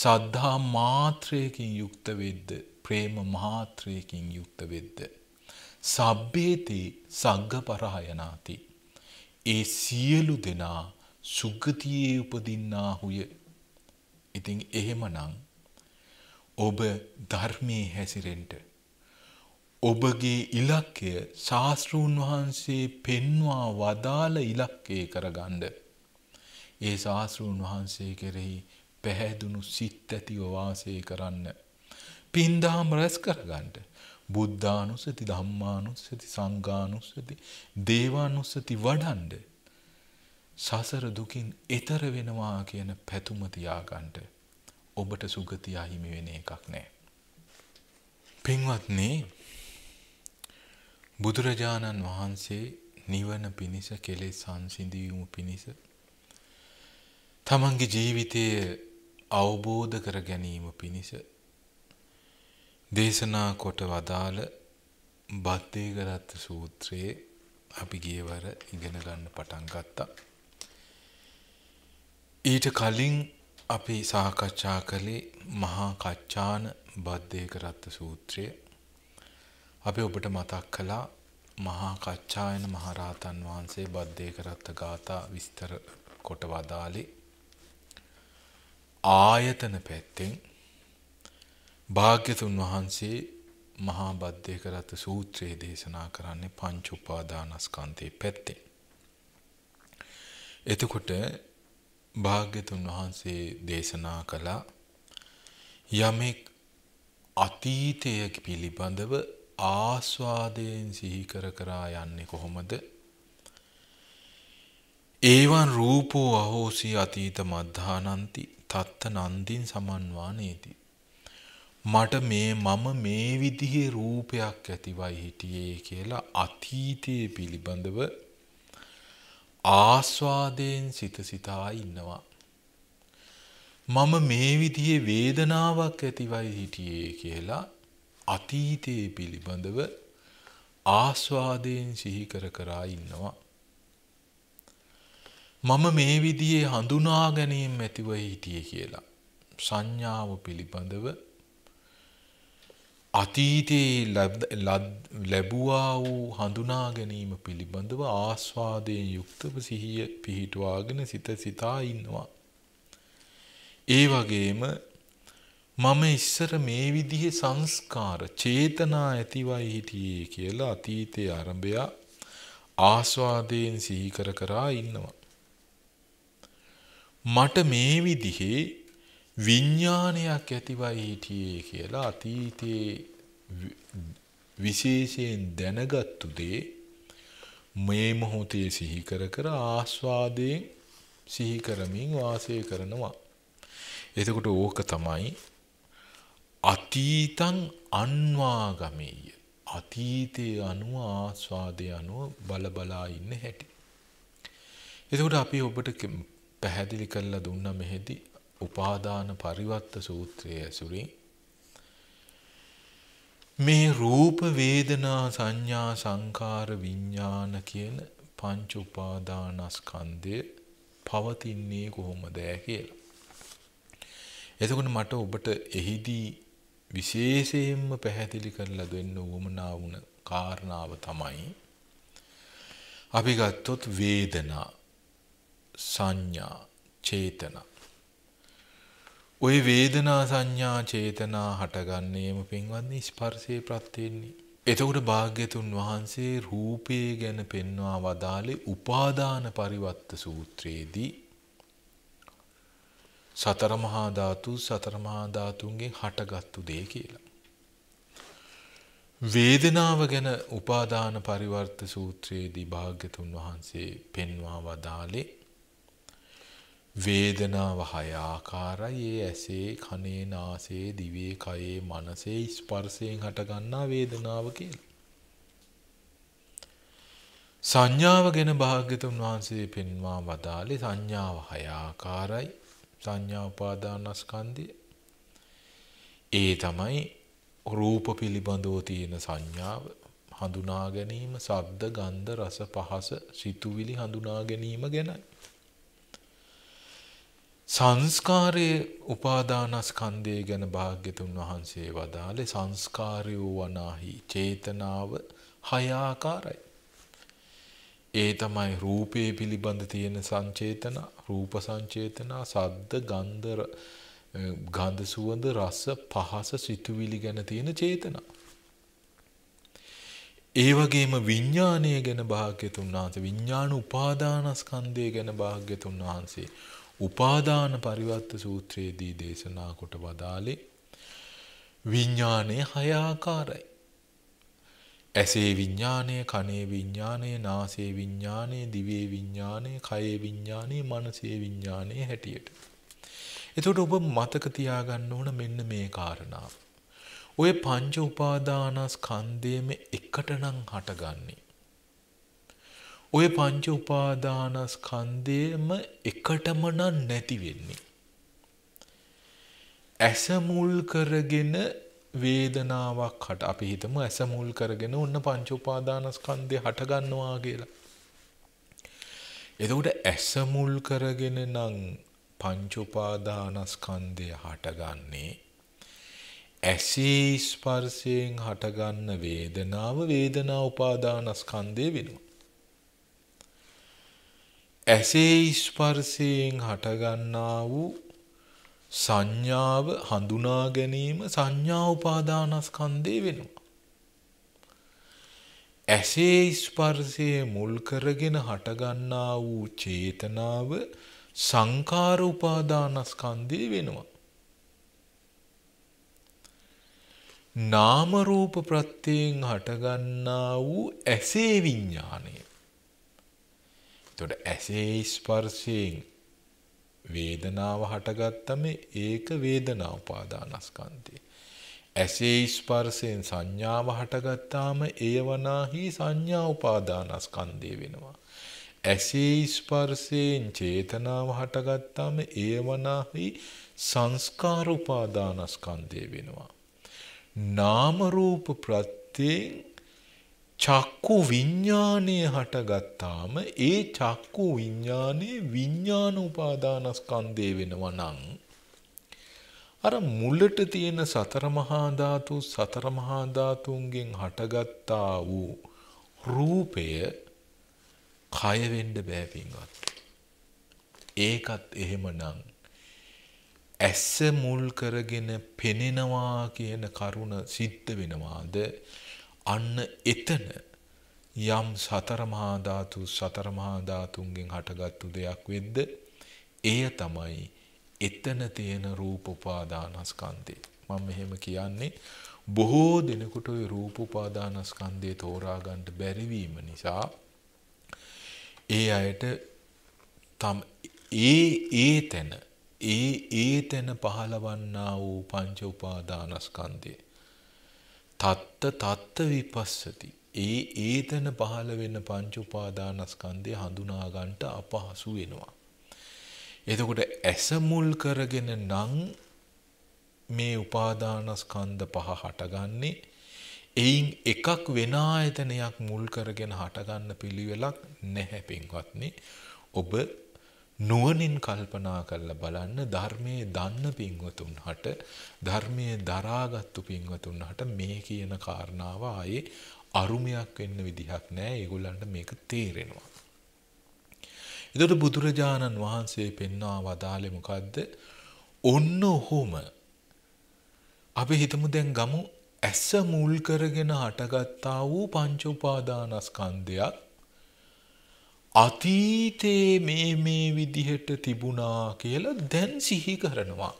සද්ධා මාත්‍රයකින් යුක්ත වෙද්ද ප්‍රේම මාත්‍රයකින් යුක්ත වෙද්ද සබ්බේති සංඝ පරායනාති ඒ සියලු දෙනා සුගතියේ උපදින්නාහුය. ඉතින් එහෙමනම් ඔබ ධර්මයේ හැසිරෙන්න. ඔබගේ ඉලක්කය ශාස්ත්‍රූන් වහන්සේ පෙන්වා වදාළ ඉලක්කය කරගන්න. ඒ ශාස්ත්‍රූන් වහන්සේ කෙරෙහි පැහැදුණු සිත් ඇතිව වාසය කරන්න. පින් දහම් රැස් කරගන්න. බුද්ධානුස්සති ධම්මානුස්සති සංඝානුස්සති දේවානුස්සති වඩන්ඩ සසර දුකින් එතර වෙනවා කියන පැතුම තියාගන්න. ඔබට සුගතිය හිමි වෙන එකක් නෑ. පින්වත්නි, බුදුරජාණන් වහන්සේ නිවන පිණිස කෙලෙස් සංසිඳීම පිණිස තමන්ගේ ජීවිතය අවබෝධ කර ගැනීම පිණිස දේශනා කොට වදාළ බද්දේකරත් සූත්‍රයේ අපි ගියවර ඉගෙන ගන්න පටන් ගත්තා. ඊට කලින් අපි සාකච්ඡා කළේ මහා කච්චාන බද්දේකරත් සූත්‍රය. අපි ඔබට මතක් කළා මහා කච්චායන මහරහතන් වහන්සේ බද්දේකරත් ගාථා විස්තර කොට වදාළේ ආයතන පැත්තෙන්. භාග්‍යතුන් වහන්සේ මහා බද්දේකරත් සූත්‍රයේ දේශනා කරන්නේ පංච උපාදානස්කන්ධයේ පැත්තේ. එතකොට භාග්‍යතුන් වහන්සේ දේශනා කළා යමෙක් අතීතය පිළිබඳව ආස්වාදයෙන් සිහි කර කරා යන්නේ කොහොමද? ඒවන් රූපෝ අහෝසි අතීත මද්ධානන්ති තත්ත නන්දින් සමන්වානේති. මට මේ මම මේ විදිහේ රූපයක් ඇතිවයි හිටියේ කියලා අතීතයේ පිළිබඳව ආස්වාදයෙන් සිත සිතා ඉන්නවා. මම මේ විදිහේ වේදනාවක් ඇතිවයි හිටියේ කියලා අතීතයේ පිළිබඳව ආස්වාදයෙන් සිහි කර කරා ඉන්නවා. මම මේ විදිහේ හඳුනා ගැනීම ඇතිවයි හිටියේ කියලා සංඥාව පිළිබඳව අතීතයේ ලැබුවා වූ හඳුනා ගැනීම පිළිබඳව ආස්වාදයෙන් යුක්තව සිහිය පිහිටුවාගෙන සිත සිතා ඉන්නවා. ඒ වගේම මම ඉස්සර මේ විදිහේ සංස්කාර චේතනා ඇතිවයි හිටියේ කියලා අතීතයේ ආරම්භය ආස්වාදයෙන් සිහි කර කරා ඉන්නවා. මට මේ විදිහේ විඥානයක් ඇතිවයි හිටියේ කියලා අතීතයේ විශේෂයෙන් දැනගත්තු දේ මේ මොහොතේ සිහි කර කර ආස්වාදයෙන් සිහි කරමින් වාසය කරනවා. එතකොට ඕක තමයි අතීතං අන්වාගමීය, අතීතයේ අනුව ආස්වාදයේ අනුව බලබලා ඉන්න හැටි. එතකොට අපි ඔබට පැහැදිලි කරලා දුන්න මෙහිදී උපාදාන පරිවර්ත සූත්‍රයේ ඇසුරින් මේ රූප වේදනා සංඥා සංකාර විඥාන කියන පංච උපාදානස්කන්ධය පවතින්නේ කොහොමද කියලා. එතකොට මට ඔබට එහිදී විශේෂයෙන්ම පැහැදිලි කරලා දෙන්න උවමනා වුණ කාරණාව තමයි අපි ගත්තොත් වේදනා සංඥා චේතනා. ওই වේදනා සංඥා චේතනා හටගන්නේම පින්වත්නි ස්පර්ශයේ ප්‍රත්‍යයෙන්නේ. එතකොට භාග්‍යතුන් වහන්සේ රූපය ගැන පෙන්වා වදාළේ උපාදාන පරිවර්ත සූත්‍රයේදී සතර මහා ධාතු සතර මහා ධාතුන්ගෙන් හටගත්තු දේ කියලා. වේදනාව ගැන උපාදාන පරිවර්ත සූත්‍රයේදී භාග්‍යතුන් වහන්සේ පෙන්වා වදාලේ වේදනාව හය ආකාරයි. ඒ ඇසේ කනේ නාසයේ දිවේ කයේ මනසේ ස්පර්ශයෙන් හටගන්නා වේදනාව කියලා. සංඥාව ගැන භාග්‍යතුන් වහන්සේ පෙන්වා වදාලේ සංඥාව හය ආකාරයි. සංඥා උපාදානස්කන්ධය ඒ තමයි රූප පිළිබඳව තියෙන සංඥාව හඳුනා ගැනීම, ශබ්ද ගන්ධ රස පහස සිතුවිලි හඳුනා ගැනීම ගැනයි. සංස්කාරයේ උපාදානස්කන්ධය ගැන භාග්‍යතුන් වහන්සේ වදාළේ සංස්කාරයෝ වනාහි චේතනාව හය ආකාරයි. ඒ තමයි රූපයේ පිළිබඳ තියෙන සංචේතන, රූප සංචේතන, ශබ්ද ගන්ධ ගන්ධ සුවඳ රස පහස සිතුවිලි ගැන තියෙන චේතන. ඒ වගේම විඥානය ගැන භාග්‍යතුන් වහන්සේ විඥාන උපාදානස්කන්ධය ගැන භාග්‍යතුන් වහන්සේ උපාදාන පරිවර්ත සූත්‍රයේදී දේශනා කොට වදාළේ විඥානයේ හය ආකාරයි. ඇසේ විඥානය, කනේ විඥානය, නාසේ විඥානය, දිවේ විඥානය, කයේ විඥානය, මනසේ විඥානය හැටියට. එතකොට ඔබ මතක තියාගන්න ඕන මෙන්න මේ කාරණාව. ඔය පංච උපාදානස්කන්ධයේම එකට නම් හටගන්නේ. ඔය පංච උපාදානස්කන්ධයේම එකටම නම් නැති වෙන්නේ. ඇස මුල් කරගෙන වේදනාවක් හට අපි හිතමු ඇස මුල් කරගෙන ඔන්න පංච උපාදානස්කන්ධය හට ගන්නවා කියලා. එතකොට ඇස මුල් කරගෙන නම් පංච උපාදානස්කන්ධය හටගන්නේ ඇසේ ස්පර්ශයෙන් හටගන්න වේදනාව වේදනා උපාදානස්කන්ධය වෙනවා. ඇසේ ස්පර්ශයෙන් හටගන්නා වූ සංඥාව හඳුනා ගැනීම සංඥා උපාදානස්කන්ධය වෙනවා. ඇසේ ස්පර්ශයේ මුල් කරගෙන හටගන්නා වූ චේතනාව සංකාර උපාදානස්කන්ධය වෙනවා. නාම රූප ප්‍රත්‍යයෙන් හටගන්නා වූ ඇසේ විඥානය. එතකොට ඇසේ ස්පර්ශයෙන් වේදනාව හටගත්තම ඒක වේදනා උපාදානස්කන්ධය. ඇසේ ස්පර්ශයෙන් සංඥාව හටගත්තාම එය වනාහි සංඥා උපාදානස්කන්ධය වෙනවා. ඇසේ ස්පර්ශයෙන් චේතනාව හටගත්තාම එය වනාහි සංස්කාර උපාදානස්කන්ධය වෙනවා. නාම රූප ප්‍රත්‍යයෙන් චක්කු විඥානය හටගත්තාම ඒ චක්කු විඥානයේ විඥාන උපාදානස්කන්ධය වෙනවා. නම් අර මුලට තියෙන සතර මහා ධාතු සතර මහා ධාතුන්ගෙන් හටගත්තා වූ රූපය කය වෙන්න බෑ පින්වත්. ඒකත් එහෙමනම් ඇස මුල් කරගෙන පෙනෙනවා කියන කරුණ සිද්ධ වෙනවාද, අන්න එතන යම් සතර මහා ධාතු සතර මහා ධාතුන්ගෙන් හටගත්තු දෙයක් වෙද්ද එය තමයි එතන තියෙන රූප උපාදානස්කන්ධය. මම මෙහෙම කියන්නේ බොහෝ දිනකට ওই රූප උපාදානස්කන්ධය තෝරා ගන්න බැරි වීම නිසා ඒ අයට තම ඒ ඒ තැන ඒ ඒ තැන පහලවන්නා වූ පංච උපාදානස්කන්ධය තත්ත තත්ත විපස්සති ඒ ඒ තැන පහල වෙන පංච උපාදානස්කන්ධය හඳුනා ගන්නට අපහසු වෙනවා. එතකොට ඇස මුල් කරගෙන නම් මේ උපාදානස්කන්ධ පහ හටගන්නේ, එයින් එකක් වෙන ආයතනයක් මුල් කරගෙන හටගන්න පිළිවෙලක් නැහැ. පින්වත්නි, ඔබ නුවණින් කල්පනා කරලා බලන්න, ධර්මයේ දන්න පින්වතුන්හට, ධර්මයේ දරාගත්තු පින්වතුන්හට මේ කියන කාරණාව ආයේ අරුමයක් වෙන්න විදිහක් නැහැ. ඒගොල්ලන්ට මේක තේරෙනවා. එතකොට බුදුරජාණන් වහන්සේ පෙන්වා වදාළේ මොකද්ද? ඔන්න ඔහොම අපි හිතමු, දැන් ගමු ඇස මුල් කරගෙන හටගත්තා වූ පංච උපාදානස්කන්ධයක් අතීතේ මේ මේ විදිහට තිබුණා කියලා දැන් සිහි කරනවා.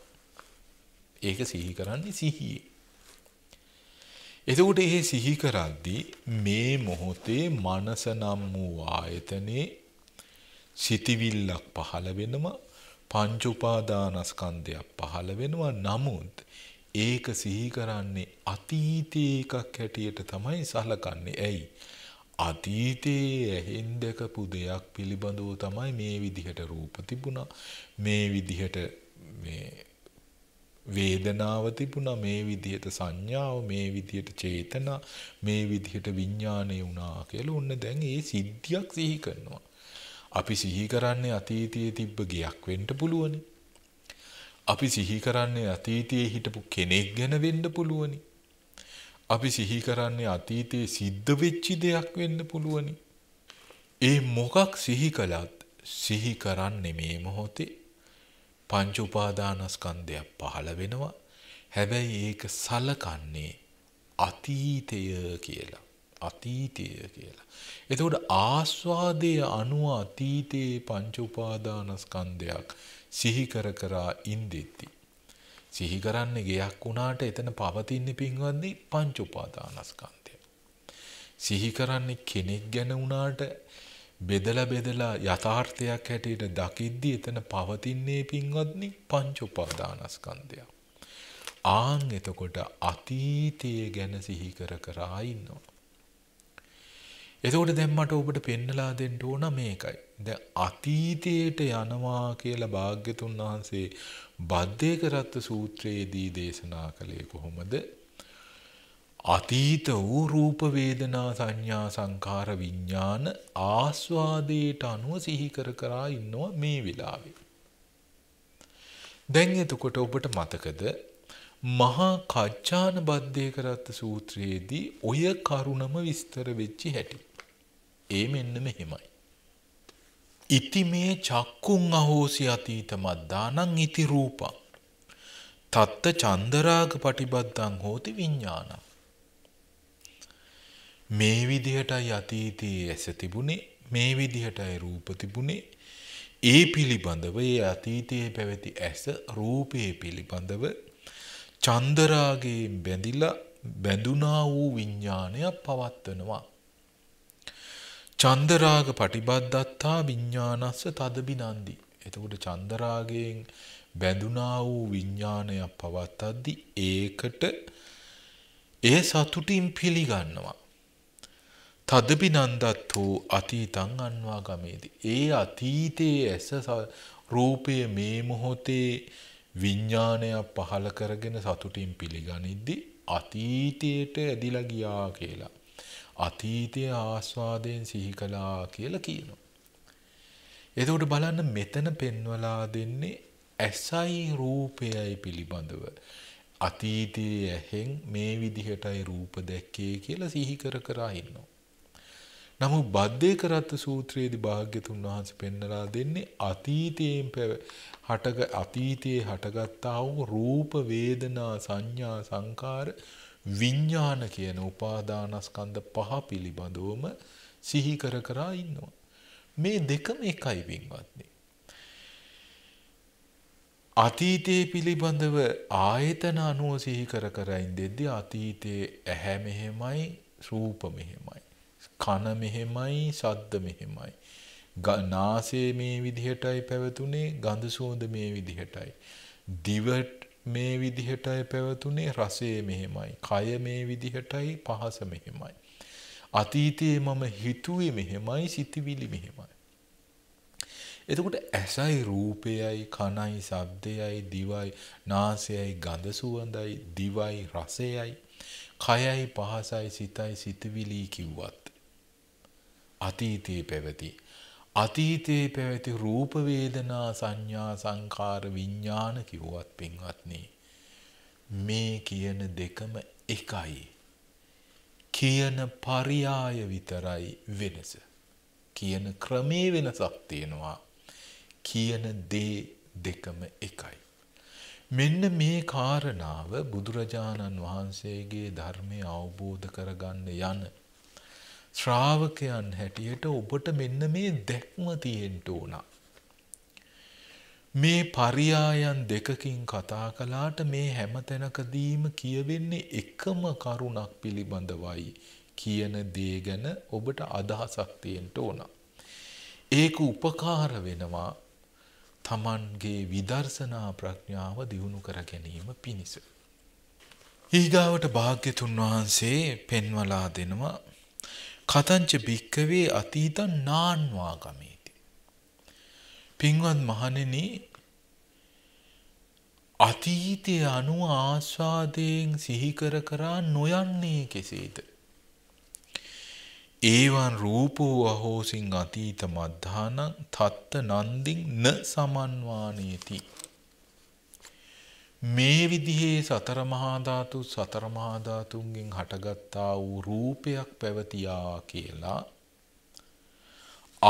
ඒක සිහි කරන්නේ සිහියේ. එතකොට ඒ සිහි කරද්දී මේ මොහොතේ මනස නම් වූ ආයතනේ සිතිවිල්ලක් පහළ වෙනවා, පංච උපාදානස්කන්ධයක් පහළ වෙනවා. නමුත් ඒක සිහි කරන්නේ අතීතයේ එකක් හැටියට තමයි සලකන්නේ. ඇයි? අතීතයේ ඇහෙන් දැකපු දෙයක් පිළිබඳව තමයි මේ විදිහට රූප තිබුණා, මේ විදිහට මේ වේදනාව තිබුණා, මේ විදිහට සංඥාව, මේ විදිහට චේතනා, මේ විදිහට විඥානය වුණා කියලා ඔන්න දැන් ඒ සිද්ධියක් සිහි කරනවා. අපි සිහි කරන්නේ අතීතයේ තිබ්බ ගයක් වෙන්න පුළුවනේ. අපි සිහි කරන්නේ අතීතයේ හිටපු කෙනෙක් ගැන වෙන්න පුළුවනි. අපි සිහි කරන්නේ අතීතයේ සිද්ධ වෙච්ච දෙයක් වෙන්න පුළුවනි. ඒ මොකක් සිහි කළත් සිහි කරන්නේ මේ මොහොතේ පංච උපාදානස්කන්ධය පහළ වෙනවා. හැබැයි ඒක සලකන්නේ අතීතය කියලා. අතීතය කියලා. එතකොට ආස්වාදයේ අනුව අතීතයේ පංච උපාදානස්කන්ධයක් සිහි කර කරා ඉඳෙති. සිහි කරන්නේ ගයක් වුණාට එතන පවතින්නේ පින්වන්දි පංච උපාදානස්කන්ධය. සිහි කරන්නේ කෙනෙක් ගැන වුණාට බෙදලා බෙදලා යථාර්ථයක් හැටියට දකිද්දි එතන පවතින්නේ පින්වත්නි පංච උපාදානස්කන්ධය. ආන් එතකොට අතීතය ගැන සිහි කර කරා ඉන්නවා. එතකොට දැන් මට ඔබට පෙන්නලා දෙන්න ඕන මේකයි. දැන් අතීතයට යනවා කියලා භාග්‍යතුන් වහන්සේ බද්දේකරත් සූත්‍රයේදී දේශනා කළේ කොහොමද? අතීත වූ රූප වේදනා සංඥා සංකාර විඥාන ආස්වාදයට අනුව සිහි කර කර ඉන්නවා මේ වෙලාවේ. දැන් එතකොට ඔබට මතකද මහා කච්චාන බද්දේකරත් සූත්‍රයේදී ඔය කරුණම විස්තර වෙච්චි හැටි? ඒ මෙන්න මෙහෙමයි. ඉති මේ චක්කුං අහෝසි අතීත මද්දානං ඉති රූපං තත්ත චන්දරාග පටිබද්දං හෝති විඥානං. මේ විදිහටයි අතීතයේ ඇස තිබුණේ, මේ විදිහටයි රූප තිබුණේ. ඒ පිළිබඳව, ඒ අතීතයේ පැවති ඇස රූපයේ පිළිබඳව චන්දරාගයෙන් බැඳිලා බැඳුනා වූ විඥානයක් පවත්වනවා. චන්දරාග පටිබද්දත්තා විඥානස්ස තදබිනන්දි. එතකොට චන්දරාගයෙන් බැඳුනා වූ විඥානයක් පවත්තද්දි ඒකට එය සතුටින් පිළිගන්නවා. තදබිනන්දත්තෝ අතීතං අන්වාගමේදී. ඒ අතීතයේ ඇස රූපය මේ මොහොතේ විඥානයක් පහළ කරගෙන සතුටින් පිළිගනිද්දි අතීතයට ඇදිලා ගියා කියලා, අතීතය ආස්වාදයෙන් සිහි කළා කියලා කියනවා. එතකොට බලන්න මෙතන පෙන්වලා දෙන්නේ ඇසයි රූපයයි පිළිබඳව. අතීතයේ ඇහෙන් මේ විදිහටයි රූප දැක්කේ කියලා සිහි කර කර ඉන්නවා. නමුත් බද්දේ කරත්ත සූත්‍රයේදී භාග්‍යතුන් වහන්සේ පෙන්වලා දෙන්නේ අතීතයෙන් හටග අතීතයේ හටගත්තා වූ රූප වේදනා සංඥා සංකාර විඥාන කියන උපාදානස්කන්ධ පහ පිළිබඳවම සිහි කර කර ඉන්නවා. මේ දෙකම එකයි වින්වත්නි. අතීතයේ පිළිබඳව ආයතන අනුව සිහි කර කර ඉඳෙද්දී අතීතයේ ඇහැ මෙහෙමයි, රූප මෙහෙමයි, කන මෙහෙමයි, ශබ්ද මෙහෙමයි, නාසය මේ විදිහටයි පැවතුනේ, ගඳ සුවඳ මේ විදිහටයි, දිව මේ විදිහටයි පැවතුනේ, රසය මෙහෙමයි, කය මේ විදිහටයි, පහස මෙහෙමයි, අතීතයේ මම හිතුවේ මෙහෙමයි, සිතිවිලි මෙහෙමයි. එතකොට ඇසයි රූපයයි, කනයි ශබ්දයයි, දිවයි නාසයයි, ගඳ සුවඳයි, දිවයි රසයයි, කයයි පහසයි, සිතයි සිතිවිලි කිව්වත් අතීතයේ පැවති අතීතයේ පැවති රූප වේදනා සංඥා සංකාර විඥාන කිව්වත් පින්වත්නි, මේ කියන දෙකම එකයි කියන පරයය විතරයි වෙනස. කියන ක්‍රමේ වෙනසක් තියෙනවා, කියන දේ දෙකම එකයි. මෙන්න මේ කාරණාව බුදුරජාණන් වහන්සේගේ ධර්මය අවබෝධ කරගන්න යන ශ්‍රාවකයන් හැටියට ඔබට මෙන්න මේ දැක්ම තියෙන්න ඕන. මේ පරයයන් දෙකකින් කතා කළාට මේ හැම තැනකදීම කියවෙන්නේ එකම කරුණක් පිළිබඳවයි කියන දේ ගැන ඔබට අදහසක් තියෙන්න ඕන. ඒක උපකාර වෙනවා තමන්ගේ විදර්ශනා ප්‍රඥාව දියුණු කර ගැනීම පිණිස. ඊගාවට භාග්‍යතුන් වහන්සේ පෙන්වලා දෙනවා කතංච භික්කවේ අතීතං නාන්වා ගමේති. පින්වත් මහණෙනි, අතීතය අනුව ආස්වාදයෙන් සිහි කර කරා නොයන්නේ කෙසේද? ඒවන් රූපෝ අහෝසින් අතීත මද්ධානං තත්ත නන්දින් න සමන්වානේති. මේ විදිහේ සතර මහා ධාතු සතර මහා ධාතුන්ගෙන් හටගත්තා වූ රූපයක් පැවතියා කියලා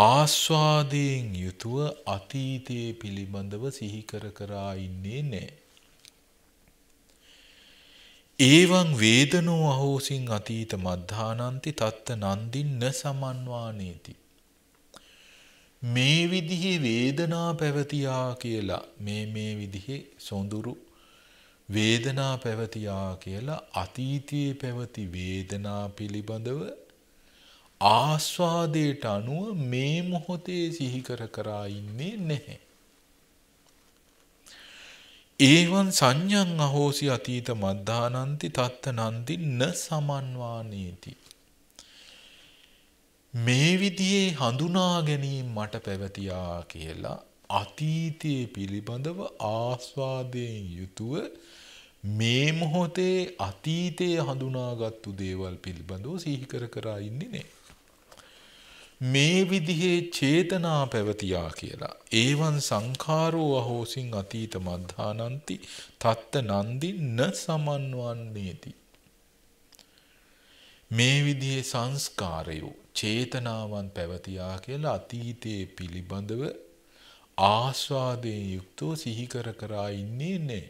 ආස්වාදයෙන් යුතුව අතීතයේ පිළිබඳව සිහි කර කරා ඉන්නේ නැහැ. ඒවං වේදනෝ අහෝසින් අතීත මද්ධානන්ති තත්ත නන්දින් න සමන්වානේති. මේ විදිහේ වේදනා පැවතියා කියලා මේ මේ විදිහේ සොඳුරු වේදනා පැවතියා කියලා අතීතයේ පැවති වේදනා පිළිබඳව ආස්වාදයට අනුව මේ මොහොතේ සිහි කර කරා ඉන්නේ නැහැ. ඒවන් සංඥං අහෝසි අතීත මද්ධානන්ති තත්ත නන්දින් න සමන්වානේති. මේ විදිහේ හඳුනා ගැනීම මට පැවතියා කියලා අතීතයේ පිළිබඳව ආස්වාදයෙන් යුතුව මේ මොහොතේ අතීතයේ හඳුනාගත්තු දේවල් පිළිබඳව සිහි කර කර ඉන්නේ නැහැ. මේ විදිහේ චේතනා පැවතියා කියලා ඒවන් සංඛාරෝ අහෝසින් අතීත මද්ධානන්ති තත්ත නන්දින් න සමන්වන්නේති. මේ විදිහේ සංස්කාරයෝ චේතනාවන් පැවතියා කියලා අතීතයේ පිළිබඳව ආස්වාදයෙන් යුක්තව සිහි කර කරා ඉන්නේ නැහැ.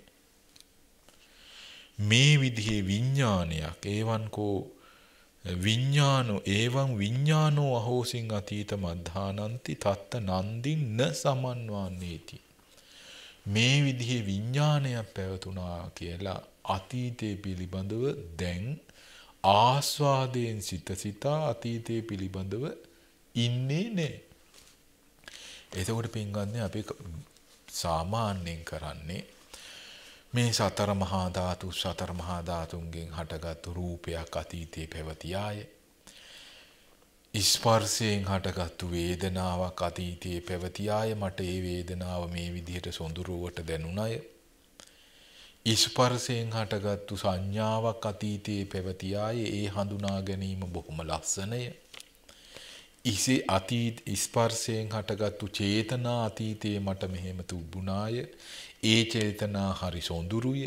මේ විදිහේ විඥානයක් ඒවන් කෝ විඥානෝ ඒවං විඥානෝ අහෝසින් අතීත මද්ධානන්ති තත්ත නන්දින් න සමන්වානේති. මේ විදිහේ විඥානයක් පැවතුණා කියලා අතීතයේ පිළිබඳව දැන් ආස්වාදයෙන් සිත සිතා අතීතයේ පිළිබඳව ඉන්නේ නැහැ. එතකොට පින්වත්නි, අපි සාමාන්‍යයෙන් කරන්නේ මේ සතර මහා ධාතු සතර මහා ධාතුන්ගෙන් හටගත් රූපයක් අතීතයේ පැවතියාය, ස්පර්ශයෙන් හටගත් වේදනාවක් අතීතයේ පැවතියාය, මට ඒ වේදනාව මේ විදිහට සොඳුරුවට දැනුණාය, ස්පර්ශයෙන් හටගත්තු සංඥාවක් අතීතයේ පැවතියායේ ඒ හඳුනා ගැනීම බොහොම ලස්සනය, ඉසේ අතීත ස්පර්ශයෙන් හටගත්තු චේතනා අතීතයේ මට මෙහෙම තිබුණාය, ඒ චේතනා හරි සොඳුරුය,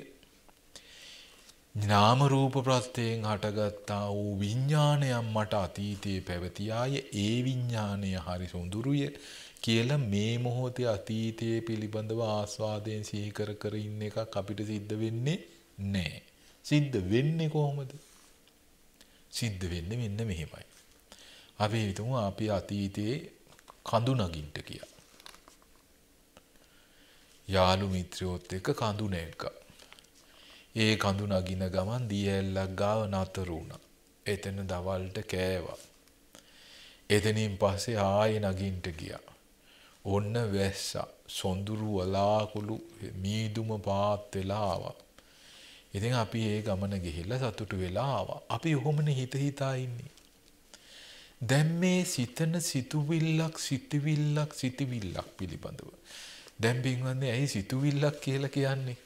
නාම රූප ප්‍රත්‍යයෙන් හටගත්තා වූ විඥානයන් මට අතීතයේ පැවතියාය. ඒ විඥානය හරි සොඳුරුය කියලා මේ මොහොතේ අතීතයේ පිළිබඳව ආස්වාදයෙන් සිහි කර කර ඉන්න එකක් අපිට සිද්ධ වෙන්නේ නැහැ. සිද්ධ වෙන්නේ කොහොමද? සිද්ධ වෙන්නේ මෙන්න මෙහෙමයි. අපි හිතමු අපි අතීතයේ කඳු නගින්නට කියලා. යාළු මිත්‍රයෝත් එක්ක කඳු නැග්ගා. ඒ කඳු නගින ගමන් දිය ඇල්ලක් ගාව නතර වුණා. එතන දවල්ට කෑවා. එතනින් පස්සේ ආයෙ නගින්නට ගියා. ඔන්න වැස්සා. සොඳුරු වලාකුළු මීදුම පාත් වෙලා ආවා. ඉතින් අපි ඒ ගමන ගිහිල්ලා සතුටු වෙලා ආවා. අපි ඔහොමනේ හිත හිතා ඉන්නේ. දැන් මේ සිතන සිතුවිල්ලක් සිතුවිල්ලක් සිතුවිල්ලක් පිළිබඳව. දැන් බින්වන්නේ ඇයි සිතුවිල්ලක් කියලා කියන්නේ?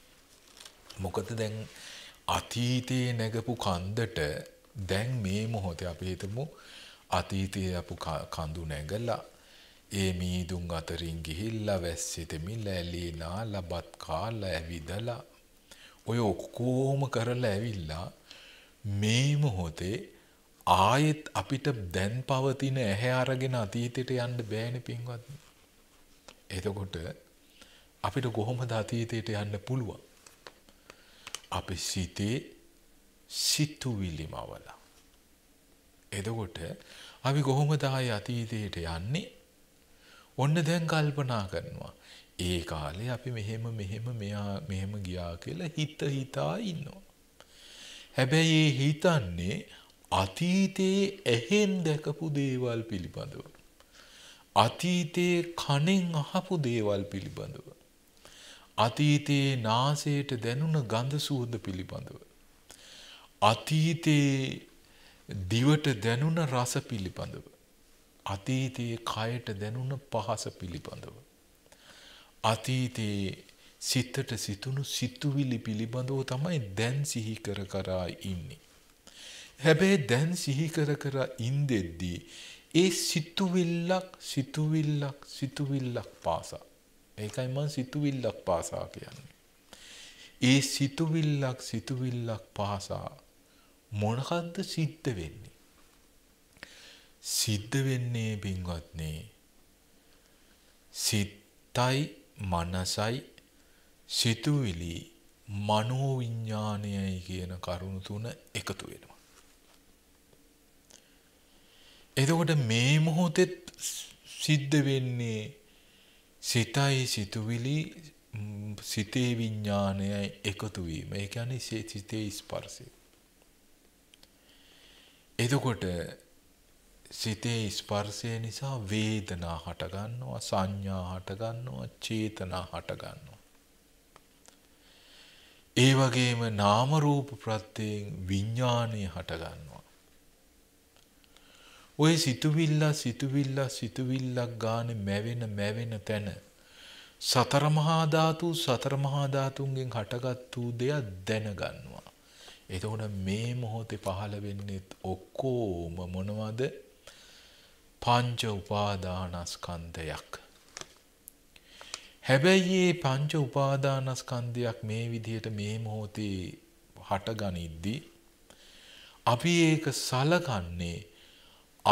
මොකද දැන් අතීතයේ නැගපු කන්දට දැන් මේ මොහොතේ අපි හිතමු අතීතයේ අපු කඳු නැගලා ඒ මීදුන් අතරින් ගිහිල්ලා වැස්සේ දෙමිල්ල ඇලී නාලා බත් කාලා ඇවිදලා ඔය ඔක්කොම කරලා ඇවිල්ලා මේ මොහොතේ ආයෙත් අපිට දැන් පවතින ඇහැ අරගෙන අතීතයට යන්න බෑනේ පින්වත්නි. එතකොට අපිට කොහොමද අතීතයට යන්න පුළුවන්? අපි සිතේ සිතුවිලි මවලා. එතකොට අපි කොහොමද ආයේ අතීතයට යන්නේ? ඔන්න දැන් කල්පනා කරනවා. ඒ කාලේ අපි මෙහෙම මෙහෙම මෙයා මෙහෙම ගියා කියලා හිත හිතා ඉන්නවා. හැබැයි ඒ හිතන්නේ අතීතයේ ඇහෙන් දැකපු දේවල් පිළිබඳව. අතීතයේ කනෙන් අහපු දේවල් පිළිබඳව. අතීතයේ නාසයට දැනුණ ගඳ සුවඳ පිළිබඳව. අතීතයේ දිවට දැනුණ රස පිළිබඳව. අතීතයේ කයට දැනුණ පහස පිළිබඳව. අතීතයේ සිතට සිතුණු සිතුවිලි පිළිබඳව තමයි දැන් සිහි කර කර ඉන්නේ. හැබැයි දැන් සිහි කර කර ඉඳෙද්දී ඒ සිතුවිල්ලක් සිතුවිල්ලක් සිතුවිල්ලක් පාසා. ඒකයි මම සිතුවිල්ලක් පාසා කියන්නේ. ඒ සිතුවිල්ලක් සිතුවිල්ලක් පාසා මොනකද්ද සිද්ධ වෙන්නේ? සිද්ධ වෙන්නේ බින්වත්නි සිතයි මනසයි සිතුවිලි මනෝ විඥානයයි කියන කරුණු තුන එකතු වෙනවා. එතකොට මේ මොහොතේ සිද්ධ වෙන්නේ සිතයි සිතුවිලි සිතේ විඥානයයි එකතු වීම. ඒ කියන්නේ සිතේ ස්පර්ශය. එතකොට සිතේ ස්පර්ශය නිසා වේදනා හට ගන්නවා, සංඥා හට ගන්නවා, චේතනා හට ගන්නවා. ඒ වගේම නාම රූප ප්‍රත්‍යයෙන් විඥානය හට ගන්නවා. ඔය සිතුවිල්ල සිතුවිල්ල සිතුවිල්ලක් ගානේ මැවෙන මැවෙන තැන සතර මහා ධාතු සතර මහා ධාතුන්ගෙන් හටගත් වූ දෙයක් දැනගන්නවා. එතකොට මේ මොහොතේ පහළ වෙන්නේ ඔක්කොම මොනවද? පංච උපාදානස්කන්ධයක්. හැබැයි මේ පංච උපාදානස්කන්ධයක් මේ විදිහට මේ මොහොතේ හටගනිද්දී අපි ඒක සලකන්නේ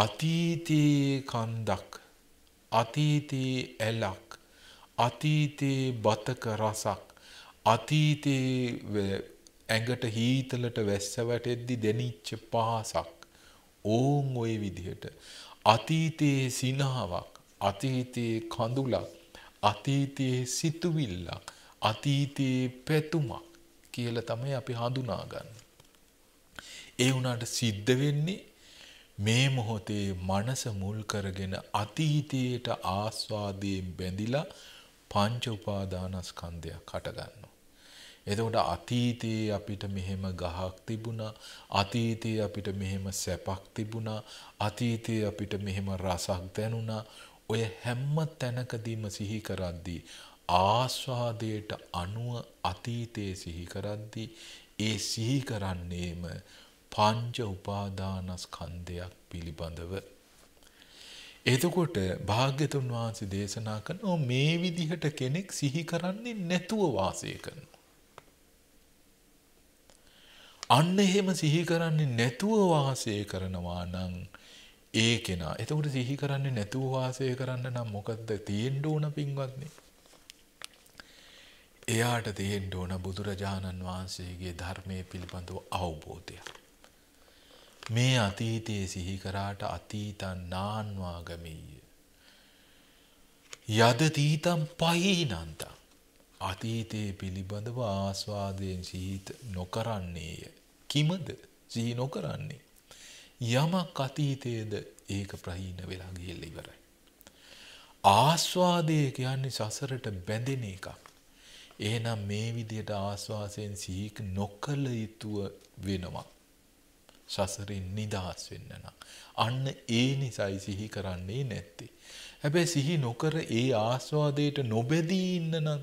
අතීතයේ කන්දක්, අතීතයේ ඇලක්, අතීතයේ බතක රසක්, අතීතයේ ඇඟට හීතලට වැස්ස වැටෙද්දි දෙනිච්ච පහසක්, ඕන් ওই විදිහට අතීතයේ සිනහාවක්, අතීතයේ කඳුලක්, අතීතයේ සිතුවිල්ලක්, අතීතයේ පැතුමක් කියලා තමයි අපි හඳුනාගන්නේ. ඒ වුණාට සිද්ධ වෙන්නේ මේ මොහොතේ මනස මුල් කරගෙන අතීතයට ආස්වාදයෙන් බැඳිලා පංච උපාදානස්කන්ධයක් හටගන්නවා. එතකොට අතීතයේ අපිට මෙහෙම ගහක් තිබුණා, අතීතයේ අපිට මෙහෙම සැපක් තිබුණා, අතීතයේ අපිට මෙහෙම රසක් දැනුණා. ඔය හැම තැනකදීම සිහි කරද්දී ආස්වාදයට අනුව අතීතයේ සිහි කරද්දී ඒ සිහි කරන්නේම පංච උපාදානස්කන්ධයක් පිළිබඳව. එතකොට භාග්‍යතුන් වහන්සේ දේශනා කරනවා මේ විදිහට කෙනෙක් සිහි කරන්නේ නැතුව වාසය කරනවා. අන්න එහෙම සිහි කරන්නේ නැතුව වාසය කරනවා නම් ඒ කෙනා. එතකොට සිහි කරන්නේ නැතුව වාසය කරන්න නම් මොකද්ද තියෙන්න ඕන පින්වත්නි? එයාට තියෙන්න ඕන බුදුරජාණන් වහන්සේගේ ධර්මයේ පිළිබඳව අවබෝධය. මේ අතීතයේ සිහි කරාට අතීතං නාන්වා ගමෙය්‍ය. යදතීතං පහීනන්තං. අතීතයේ පිළිබඳව ආස්වාදයෙන් සිහි නොකරන්නේය. කිමද සිහි නොකරන්නේ? යමක් අතීතයේද ඒක ප්‍රහීන වෙලා ගිහිල්ලා ඉවරයි. ආස්වාදය කියන්නේ සසරට බැඳෙන එකක්. එහෙනම් මේ විදියට ආස්වාසයෙන් සිහි නොකළ යුතුව වෙනවා. සසරින් නිදහස් වෙන්න නම් අන්න ඒ නිසයි සිහි කරන්නේ නැත්තේ. හැබැයි සිහි නොකර ඒ ආස්වාදයට නොබැදී ඉන්න නම්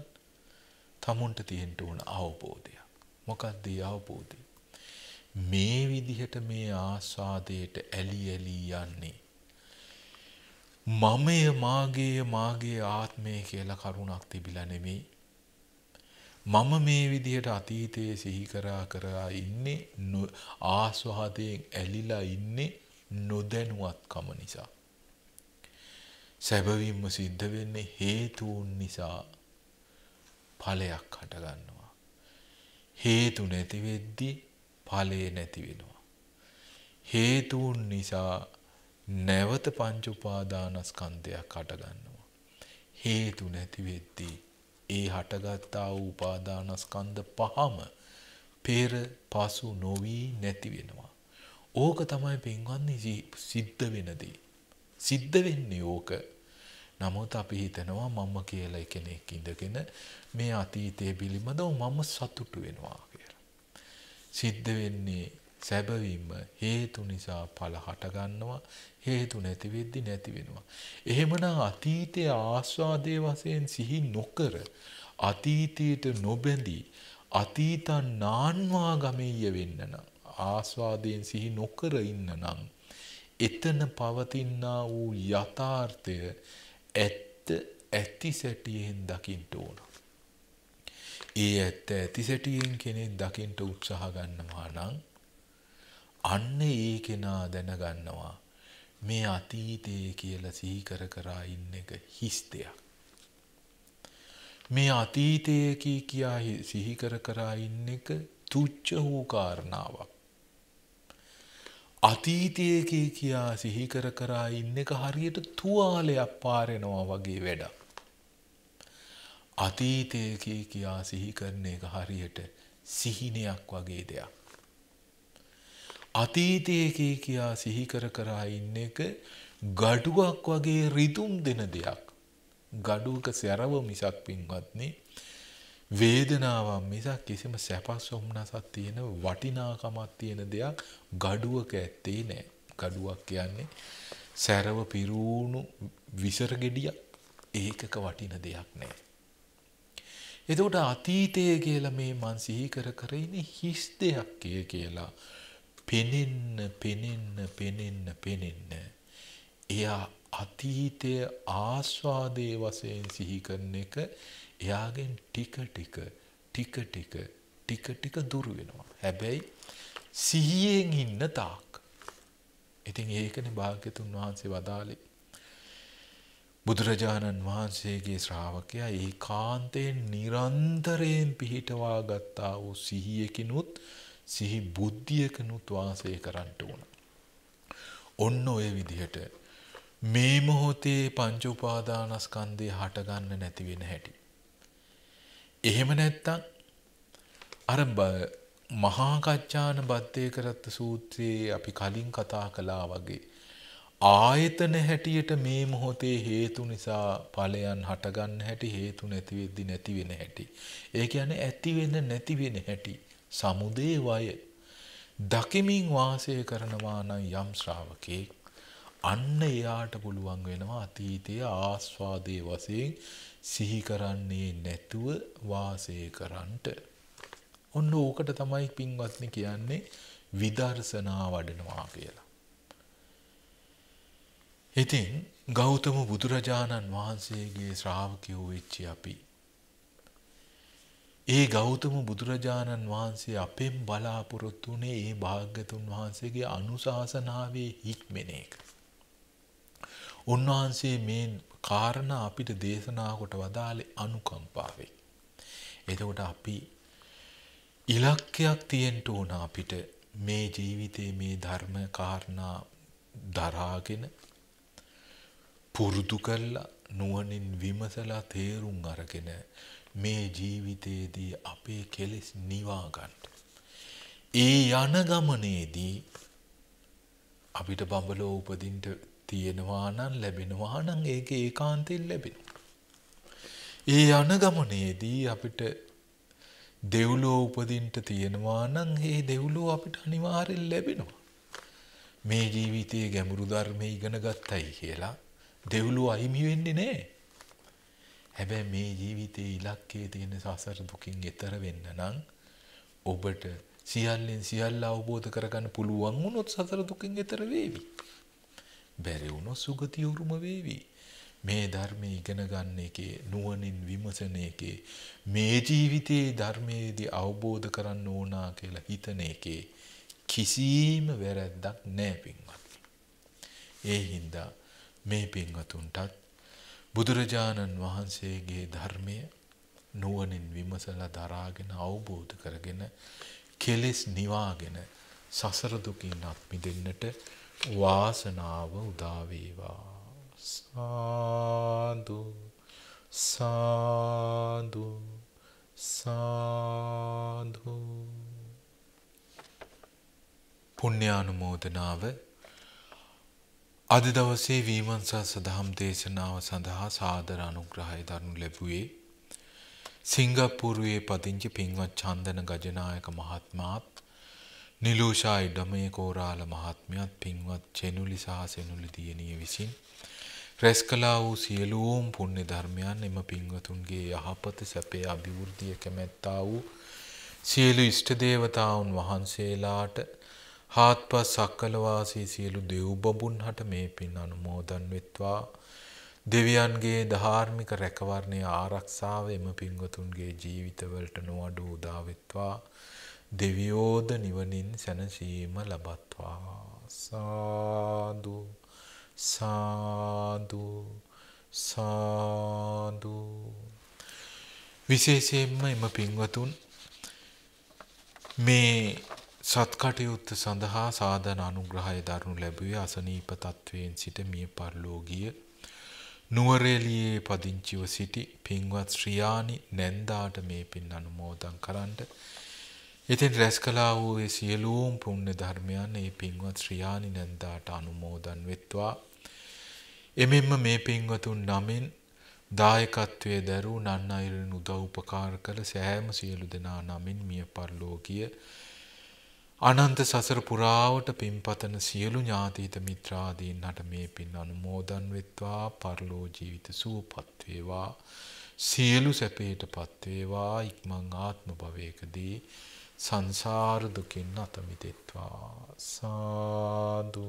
තමුන්ට තියෙන්න ඕන අවබෝධයක්. මොකක්ද ඒ අවබෝධය? මේ විදිහට මේ ආස්වාදයට ඇලි ඇලි යන්නේ මමය මාගේ මාගේ ආත්මය කියලා කරුණක් තිබිලා නෙමෙයි. මම මේ විදිහට අතීතයේ සිහි කරා කරා ඉන්නේ ආස්වාදයෙන් ඇලිලා ඉන්නේ නොදැනුවත්කම නිසා. සැබවින්ම සිද්ධ වෙන්නේ හේතුන් නිසා ඵලයක් හටගන්නවා. හේතු නැති වෙද්දී ඵලය නැති වෙනවා. හේතුන් නිසා නැවත පංච උපාදානස්කන්ධයක් හටගන්නවා. හේතු නැති වෙද්දී ඒ හටගත්තා වූ උපාදානස්කන්ධ පහම පෙර පසු නොවි නැති වෙනවා. ඕක තමයි පින්වත්නි සිද්ධ වෙනදී. සිද්ධ වෙන්නේ ඕක. නමුත් අපි හිතනවා මම කියලා කෙනෙක් ඉඳගෙන මේ අතීතයේ පිළිබඳව මම සතුටු වෙනවා කියලා. සිද්ධ වෙන්නේ සැබවින්ම හේතු නිසා ඵල හට ගන්නවා. හේතු නැති වෙද්දි නැති වෙනවා. එහෙමනම් අතීතයේ ආස්වාදයේ වශයෙන් සිහි නොකර අතීතයට නොබැඳී අතීතං නාන්වා ගමෙය්‍ය වෙන්න නම් ආස්වාදයෙන් සිහි නොකර ඉන්න නම් එතන පවතිනා වූ යථාර්ථය ඇත්ත ඇති සැටියෙන් දකින්න ඕන. ඒ ඇත්ත ඇති සැටියෙන් කෙනෙක් දකින්න උත්සාහ ගන්නවා නම් අන්න ඒ කෙනා දැනගන්නවා මේ අතීතයේ කියලා සිහි කර කර ඉන්න එක හිස් දෙයක්. මේ අතීතයේ කී කියා සිහි කර කර ඉන්න එක තුච්ච වූ කාරණාවක්. අතීතයේ කී කියා සිහි කර කර ඉන්න එක හරියට තුවාලයක් පාරෙනවා වගේ වැඩක්. අතීතයේ කී කියා සිහි කරන එක හරියට සිහිනයක් වගේ දෙයක්. අතීතයේ කී කියා සිහි කර කර ඉන්න එක gaduwak වගේ රිදුම් දෙන දෙයක්. gaduwක සැරව මිසක් පින්වත්නි වේදනාවක් මිසක් කිසිම සැපස් වම්නසක් තියෙන වටිනාකමක් තියෙන දෙයක් gaduwක ඇත්තේ නෑ. gaduwak කියන්නේ සැරව පිරුණු විසර ගෙඩියක්. ඒකක වටින දෙයක් නෑ. එතකොට අතීතයේ කියලා මේ මන් සිහි කර කර ඉන්නේ හිස් දෙයක් කියලා පෙනෙන්න පෙනෙන්න පෙනෙන්න පෙනෙන්න එයා අතීතය ආස්වාදයේ වශයෙන් සිහි කරන එක එයාගෙන් ටික ටික ටික ටික ටික ටික දුර වෙනවා. හැබැයි සිහියෙන් ඉන්න තාක්. ඉතින් ඒකනේ භාග්‍යතුන් වහන්සේ වදාළේ. බුදුරජාණන් වහන්සේගේ ශ්‍රාවකයා ඒකාන්තයෙන් නිරන්තරයෙන් පිහිටවා ගත්තා වූ සිහියකිනුත් සිහි බුද්ධියකනුත් වාසය කරන්න ඕන. ඔන්න ඔය විදිහට මේ මොහොතේ පංච උපාදානස්කන්ධය හට ගන්න නැති වෙන හැටි. එහෙම නැත්තම් අර මහා කච්චාන බද්දේ කරත් සූත්‍රයේ අපි කලින් කතා කළා වගේ ආයතන හැටියට මේ මොහොතේ හේතු නිසා ඵලයන් හට ගන්න හැටි, හේතු නැති වෙද්දි නැති වෙන හැටි. ඒ කියන්නේ ඇති වෙන නැති වෙන හැටි. සමුදේ වය දකිමින් වාසය කරනවා නම් යම් ශ්‍රාවකෙක් අන්න එයාට පුළුවන් වෙනවා අතීතයේ ආස්වාදයේ වශයෙන් සිහි කරන්නේ නැතුව වාසය කරන්නට. ඔන්න ඕකට තමයි පින්වත්නි කියන්නේ විදර්ශනා වඩනවා කියලා. ඉතින් ගෞතම බුදුරජාණන් වහන්සේගේ ශ්‍රාවකයෝ වෙච්චි අපි ඒ ගෞතම බුදුරජාණන් වහන්සේ අපෙන් බලාපොරොත්තු වුණේ ඒ භාග්‍යතුන් වහන්සේගේ අනුශාසනාවේ හික්මෙන එක. උන්වහන්සේ මේ කාරණා අපිට දේශනා කොට වදාළේ අනුකම්පාවෙන්. එතකොට අපි ඉලක්කයක් තියෙන්න ඕන අපිට මේ ජීවිතයේ මේ ධර්ම කාරණා දරාගෙන පුරුදු කරලා නුවණින් විමසලා තේරුම් අරගෙන මේ ජීවිතයේදී අපේ කෙලෙස් නිවා ගන්න. ඒ යන ගමනේදී අපිට බඹලෝ උපදින්න තියෙනවා නම් ලැබෙනවා නම් ඒක ඒකාන්තයෙන් ලැබෙනවා. ඒ යන ගමනේදී අපිට දෙව්ලෝ උපදින්න තියෙනවා නම් ඒ දෙව්ලෝ අපිට අනිවාර්යෙන් ලැබෙනවා. මේ ජීවිතයේ ගැඹුරු ධර්ම ඉගෙන ගත්තයි කියලා දෙව්ලෝ අහිමි වෙන්නේ නැහැ. හැබැයි මේ ජීවිතයේ ඉලක්කයේ තියෙන සසර දුකින් එතර වෙන්න නම් ඔබට සියල්ලෙන් සියල්ල අවබෝධ කරගන්න පුළුවන් වුණොත් සසර දුකින් එතර වේවි. බැරි වුණොත් සුගතිය උරුම වේවි. මේ ධර්මයේ ඉගෙන ගන්න එකේ නුවණින් විමසන එකේ මේ ජීවිතයේ ධර්මයේදී අවබෝධ කරන්න ඕනා කියලා හිතන එකේ කිසිම වැරැද්දක් නැහැ පින්වත්. ඒ හින්දා මේ පින්වතුන්ටත් බුදුරජාණන් වහන්සේගේ ධර්මය නුවණින් විමසලා දරාගෙන අවබෝධ කරගෙන කෙලෙස් නිවාගෙන සසර දුකින් අත් මිදෙන්නට වාසනාව උදා වේවා. සාදු සාදු සාදු. පුණ්‍යානුමෝදනාව අද දවසේ වීමංසා සදහම් දේශනාව සඳහා සාදර අනුග්‍රහය දරනු ලැබුවේ සිංගප්පූරුවේ පදිංචි පින්වත් චන්දන ගජනායක මහත්මයාත් නිලූෂා ඉඩමේ කෝරාල මහත්මියත් පින්වත් චෙනුලි සහ සෙනුලි දියණිය විසින් රැස් කළා වූ සියලුම පුණ්‍ය ධර්මයන් එම පින්වතුන්ගේ යහපත සැපේ අභිවෘද්ධිය කැමැත්තා වූ සියලු ඉෂ්ට දේවතාවුන් වහන්සේලාට හාත්පස් සක්කලවාසී සියලු දෙව්බඹුන්හට මේ පින් අනුමෝදන් වෙත්වා. දෙවියන්ගේ ධාර්මික රැකවරණය ආරක්ෂාව එම පින්වතුන්ගේ ජීවිතවලට නොඅඩු උදා වෙත්වා. දෙවියෝද නිවනින් සැනසීම ලබත්වා. සාදු සාදු සාදු. විශේෂයෙන්ම එම පින්වතුන් මේ සත්කටයුත්ත සඳහා සාධන අනුග්‍රහය දරනු ලැබුවේ අසනීප තත්වයෙන් සිට මිය පරලෝකීය නුවරඑළියේ පදිංචිව සිටි පින්වත් ශ්‍රියානි නැන්දාට මේ පින් අනුමෝදන් කරන්ට ඉතින් රැස් කළා වූ ඒ සියලුම පුණ්‍ය ධර්මයන් ඒ පින්වත් ශ්‍රියානි නැන්දාට අනුමෝදන් වෙත්වා. එමෙන්ම මේ පින්වතුන් නමින් දායකත්වයේ දරූ නන්නායිරණ උදව් උපකාර කළ සෑම සියලු දෙනා නමින් මිය පරලෝකීය අනන්ත සසර පුරාවට පින්පතන සියලු ඥාතීත මිත්‍රාදීන්ට මේ පින් අනුමෝදන් වෙත්වා. පරලෝ ජීවිත සුවපත් වේවා. සියලු සැපයටපත් වේවා. ඉක්මන් ආත්ම භවයකදී සංසාර දුකින් අත මිදෙත්වා. සාදු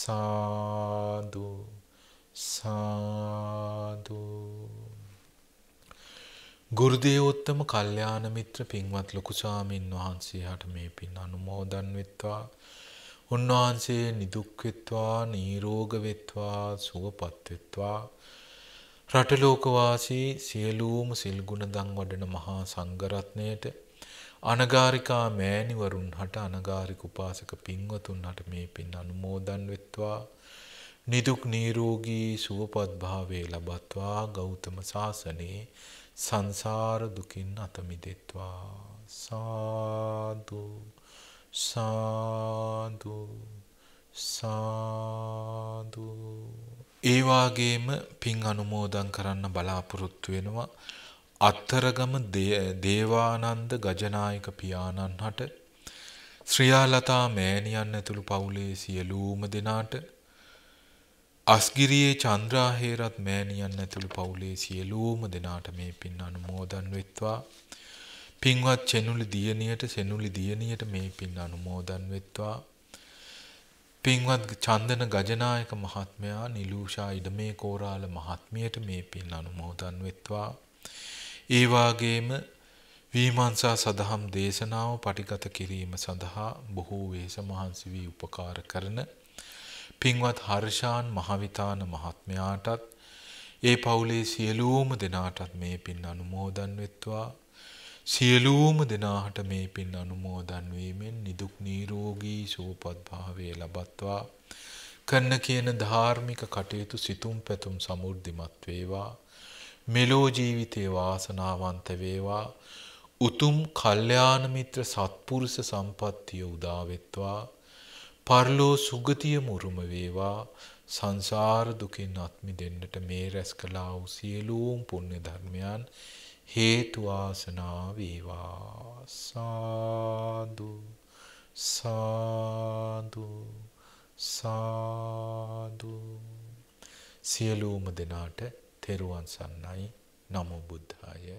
සාදු සාදු. ගුරුදේවෝත්තම කල්යාණ මිත්‍ර පින්වත් ලොකු ස්වාමීන් වහන්සේට මේ පින් අනුමෝදන් වෙත්වා. උන්වහන්සේ නිදුක් වෙත්වා, නිරෝගී වෙත්වා, සුවපත් වෙත්වා. රට ලෝක වාසී සියලුම සිල් ගුණ දන් වඩන මහා සංඝ රත්නයට අනගාരികා මෑණිවරුන්ට අනගාരിക උපාසක පින්වතුන්ට මේ පින් අනුමෝදන් වෙත්වා. නිදුක් නිරෝගී සුවපත් භාවයේ ලබත්වා. ගෞතම සාසනේ සංසාර දුකින් අත මිදෙත්වා. සාදු සාදු සාදු. ඒ වාගේම පින් අනුමෝදන් කරන්න බලාපොරොත්තු වෙනවා අත්තරගම දේවානන්ද ගජනායක පියාණන්හට ශ්‍රියාලතා මෑණියන් ඇතුළු පවුලේ සියලුම දෙනාට අස්ගිරියේ චන්ද්‍රාහේරත් මෑණියන් ඇතුළු පවුලේ සියලුම දෙනාට මේ පින් අනුමෝදන් වෙත්වා. පින්වත් චෙනුලි දියණියට සෙනුලි දියණියට මේ පින් අනුමෝදන් වෙත්වා. පින්වත් චන්දන ගජනායක මහත්මයා නිලූෂා ඉඩමේ කෝරාල මහත්මියට මේ පින් අනුමෝදන් වෙත්වා. ඒ වාගේම වීමංසා සදහම් දේශනාව පටිගත කිරීම සඳහා බොහෝ වේස මහන්සි වී උපකාර කරන පින්වත් හර්ෂාන් මහවිතාන මහත්මයාටත් ඒ පවුලේ සියලුම දෙනාටත් මේ පින් අනුමෝදන් වෙත්වා. සියලුම දෙනාට මේ පින් අනුමෝදන් වීමෙන් නිදුක් නිරෝගී සුවපත් භාවය ලබත්වා. කරන කියන ධාර්මික කටයුතු සිතුම් පැතුම් සමෘද්ධිමත් වේවා. මෙලෝ ජීවිතේ වාසනාවන්ත වේවා. උතුම් කල්යාණ මිත්‍ර සත්පුරුෂ සම්පත්තිය උදා වෙත්වා. පරලෝ සුගතිය මුරුම වේවා. සංසාර දුකින් අත් මිදෙන්නට මේ රැස් කළා වූ සියලුම පුණ්‍ය ධර්මයන් හේතු වාසනා වේවා. සාදු සාදු සාදු. සියලුම දෙනාට තෙරුවන් සරණයි. නමෝ බුද්ධාය.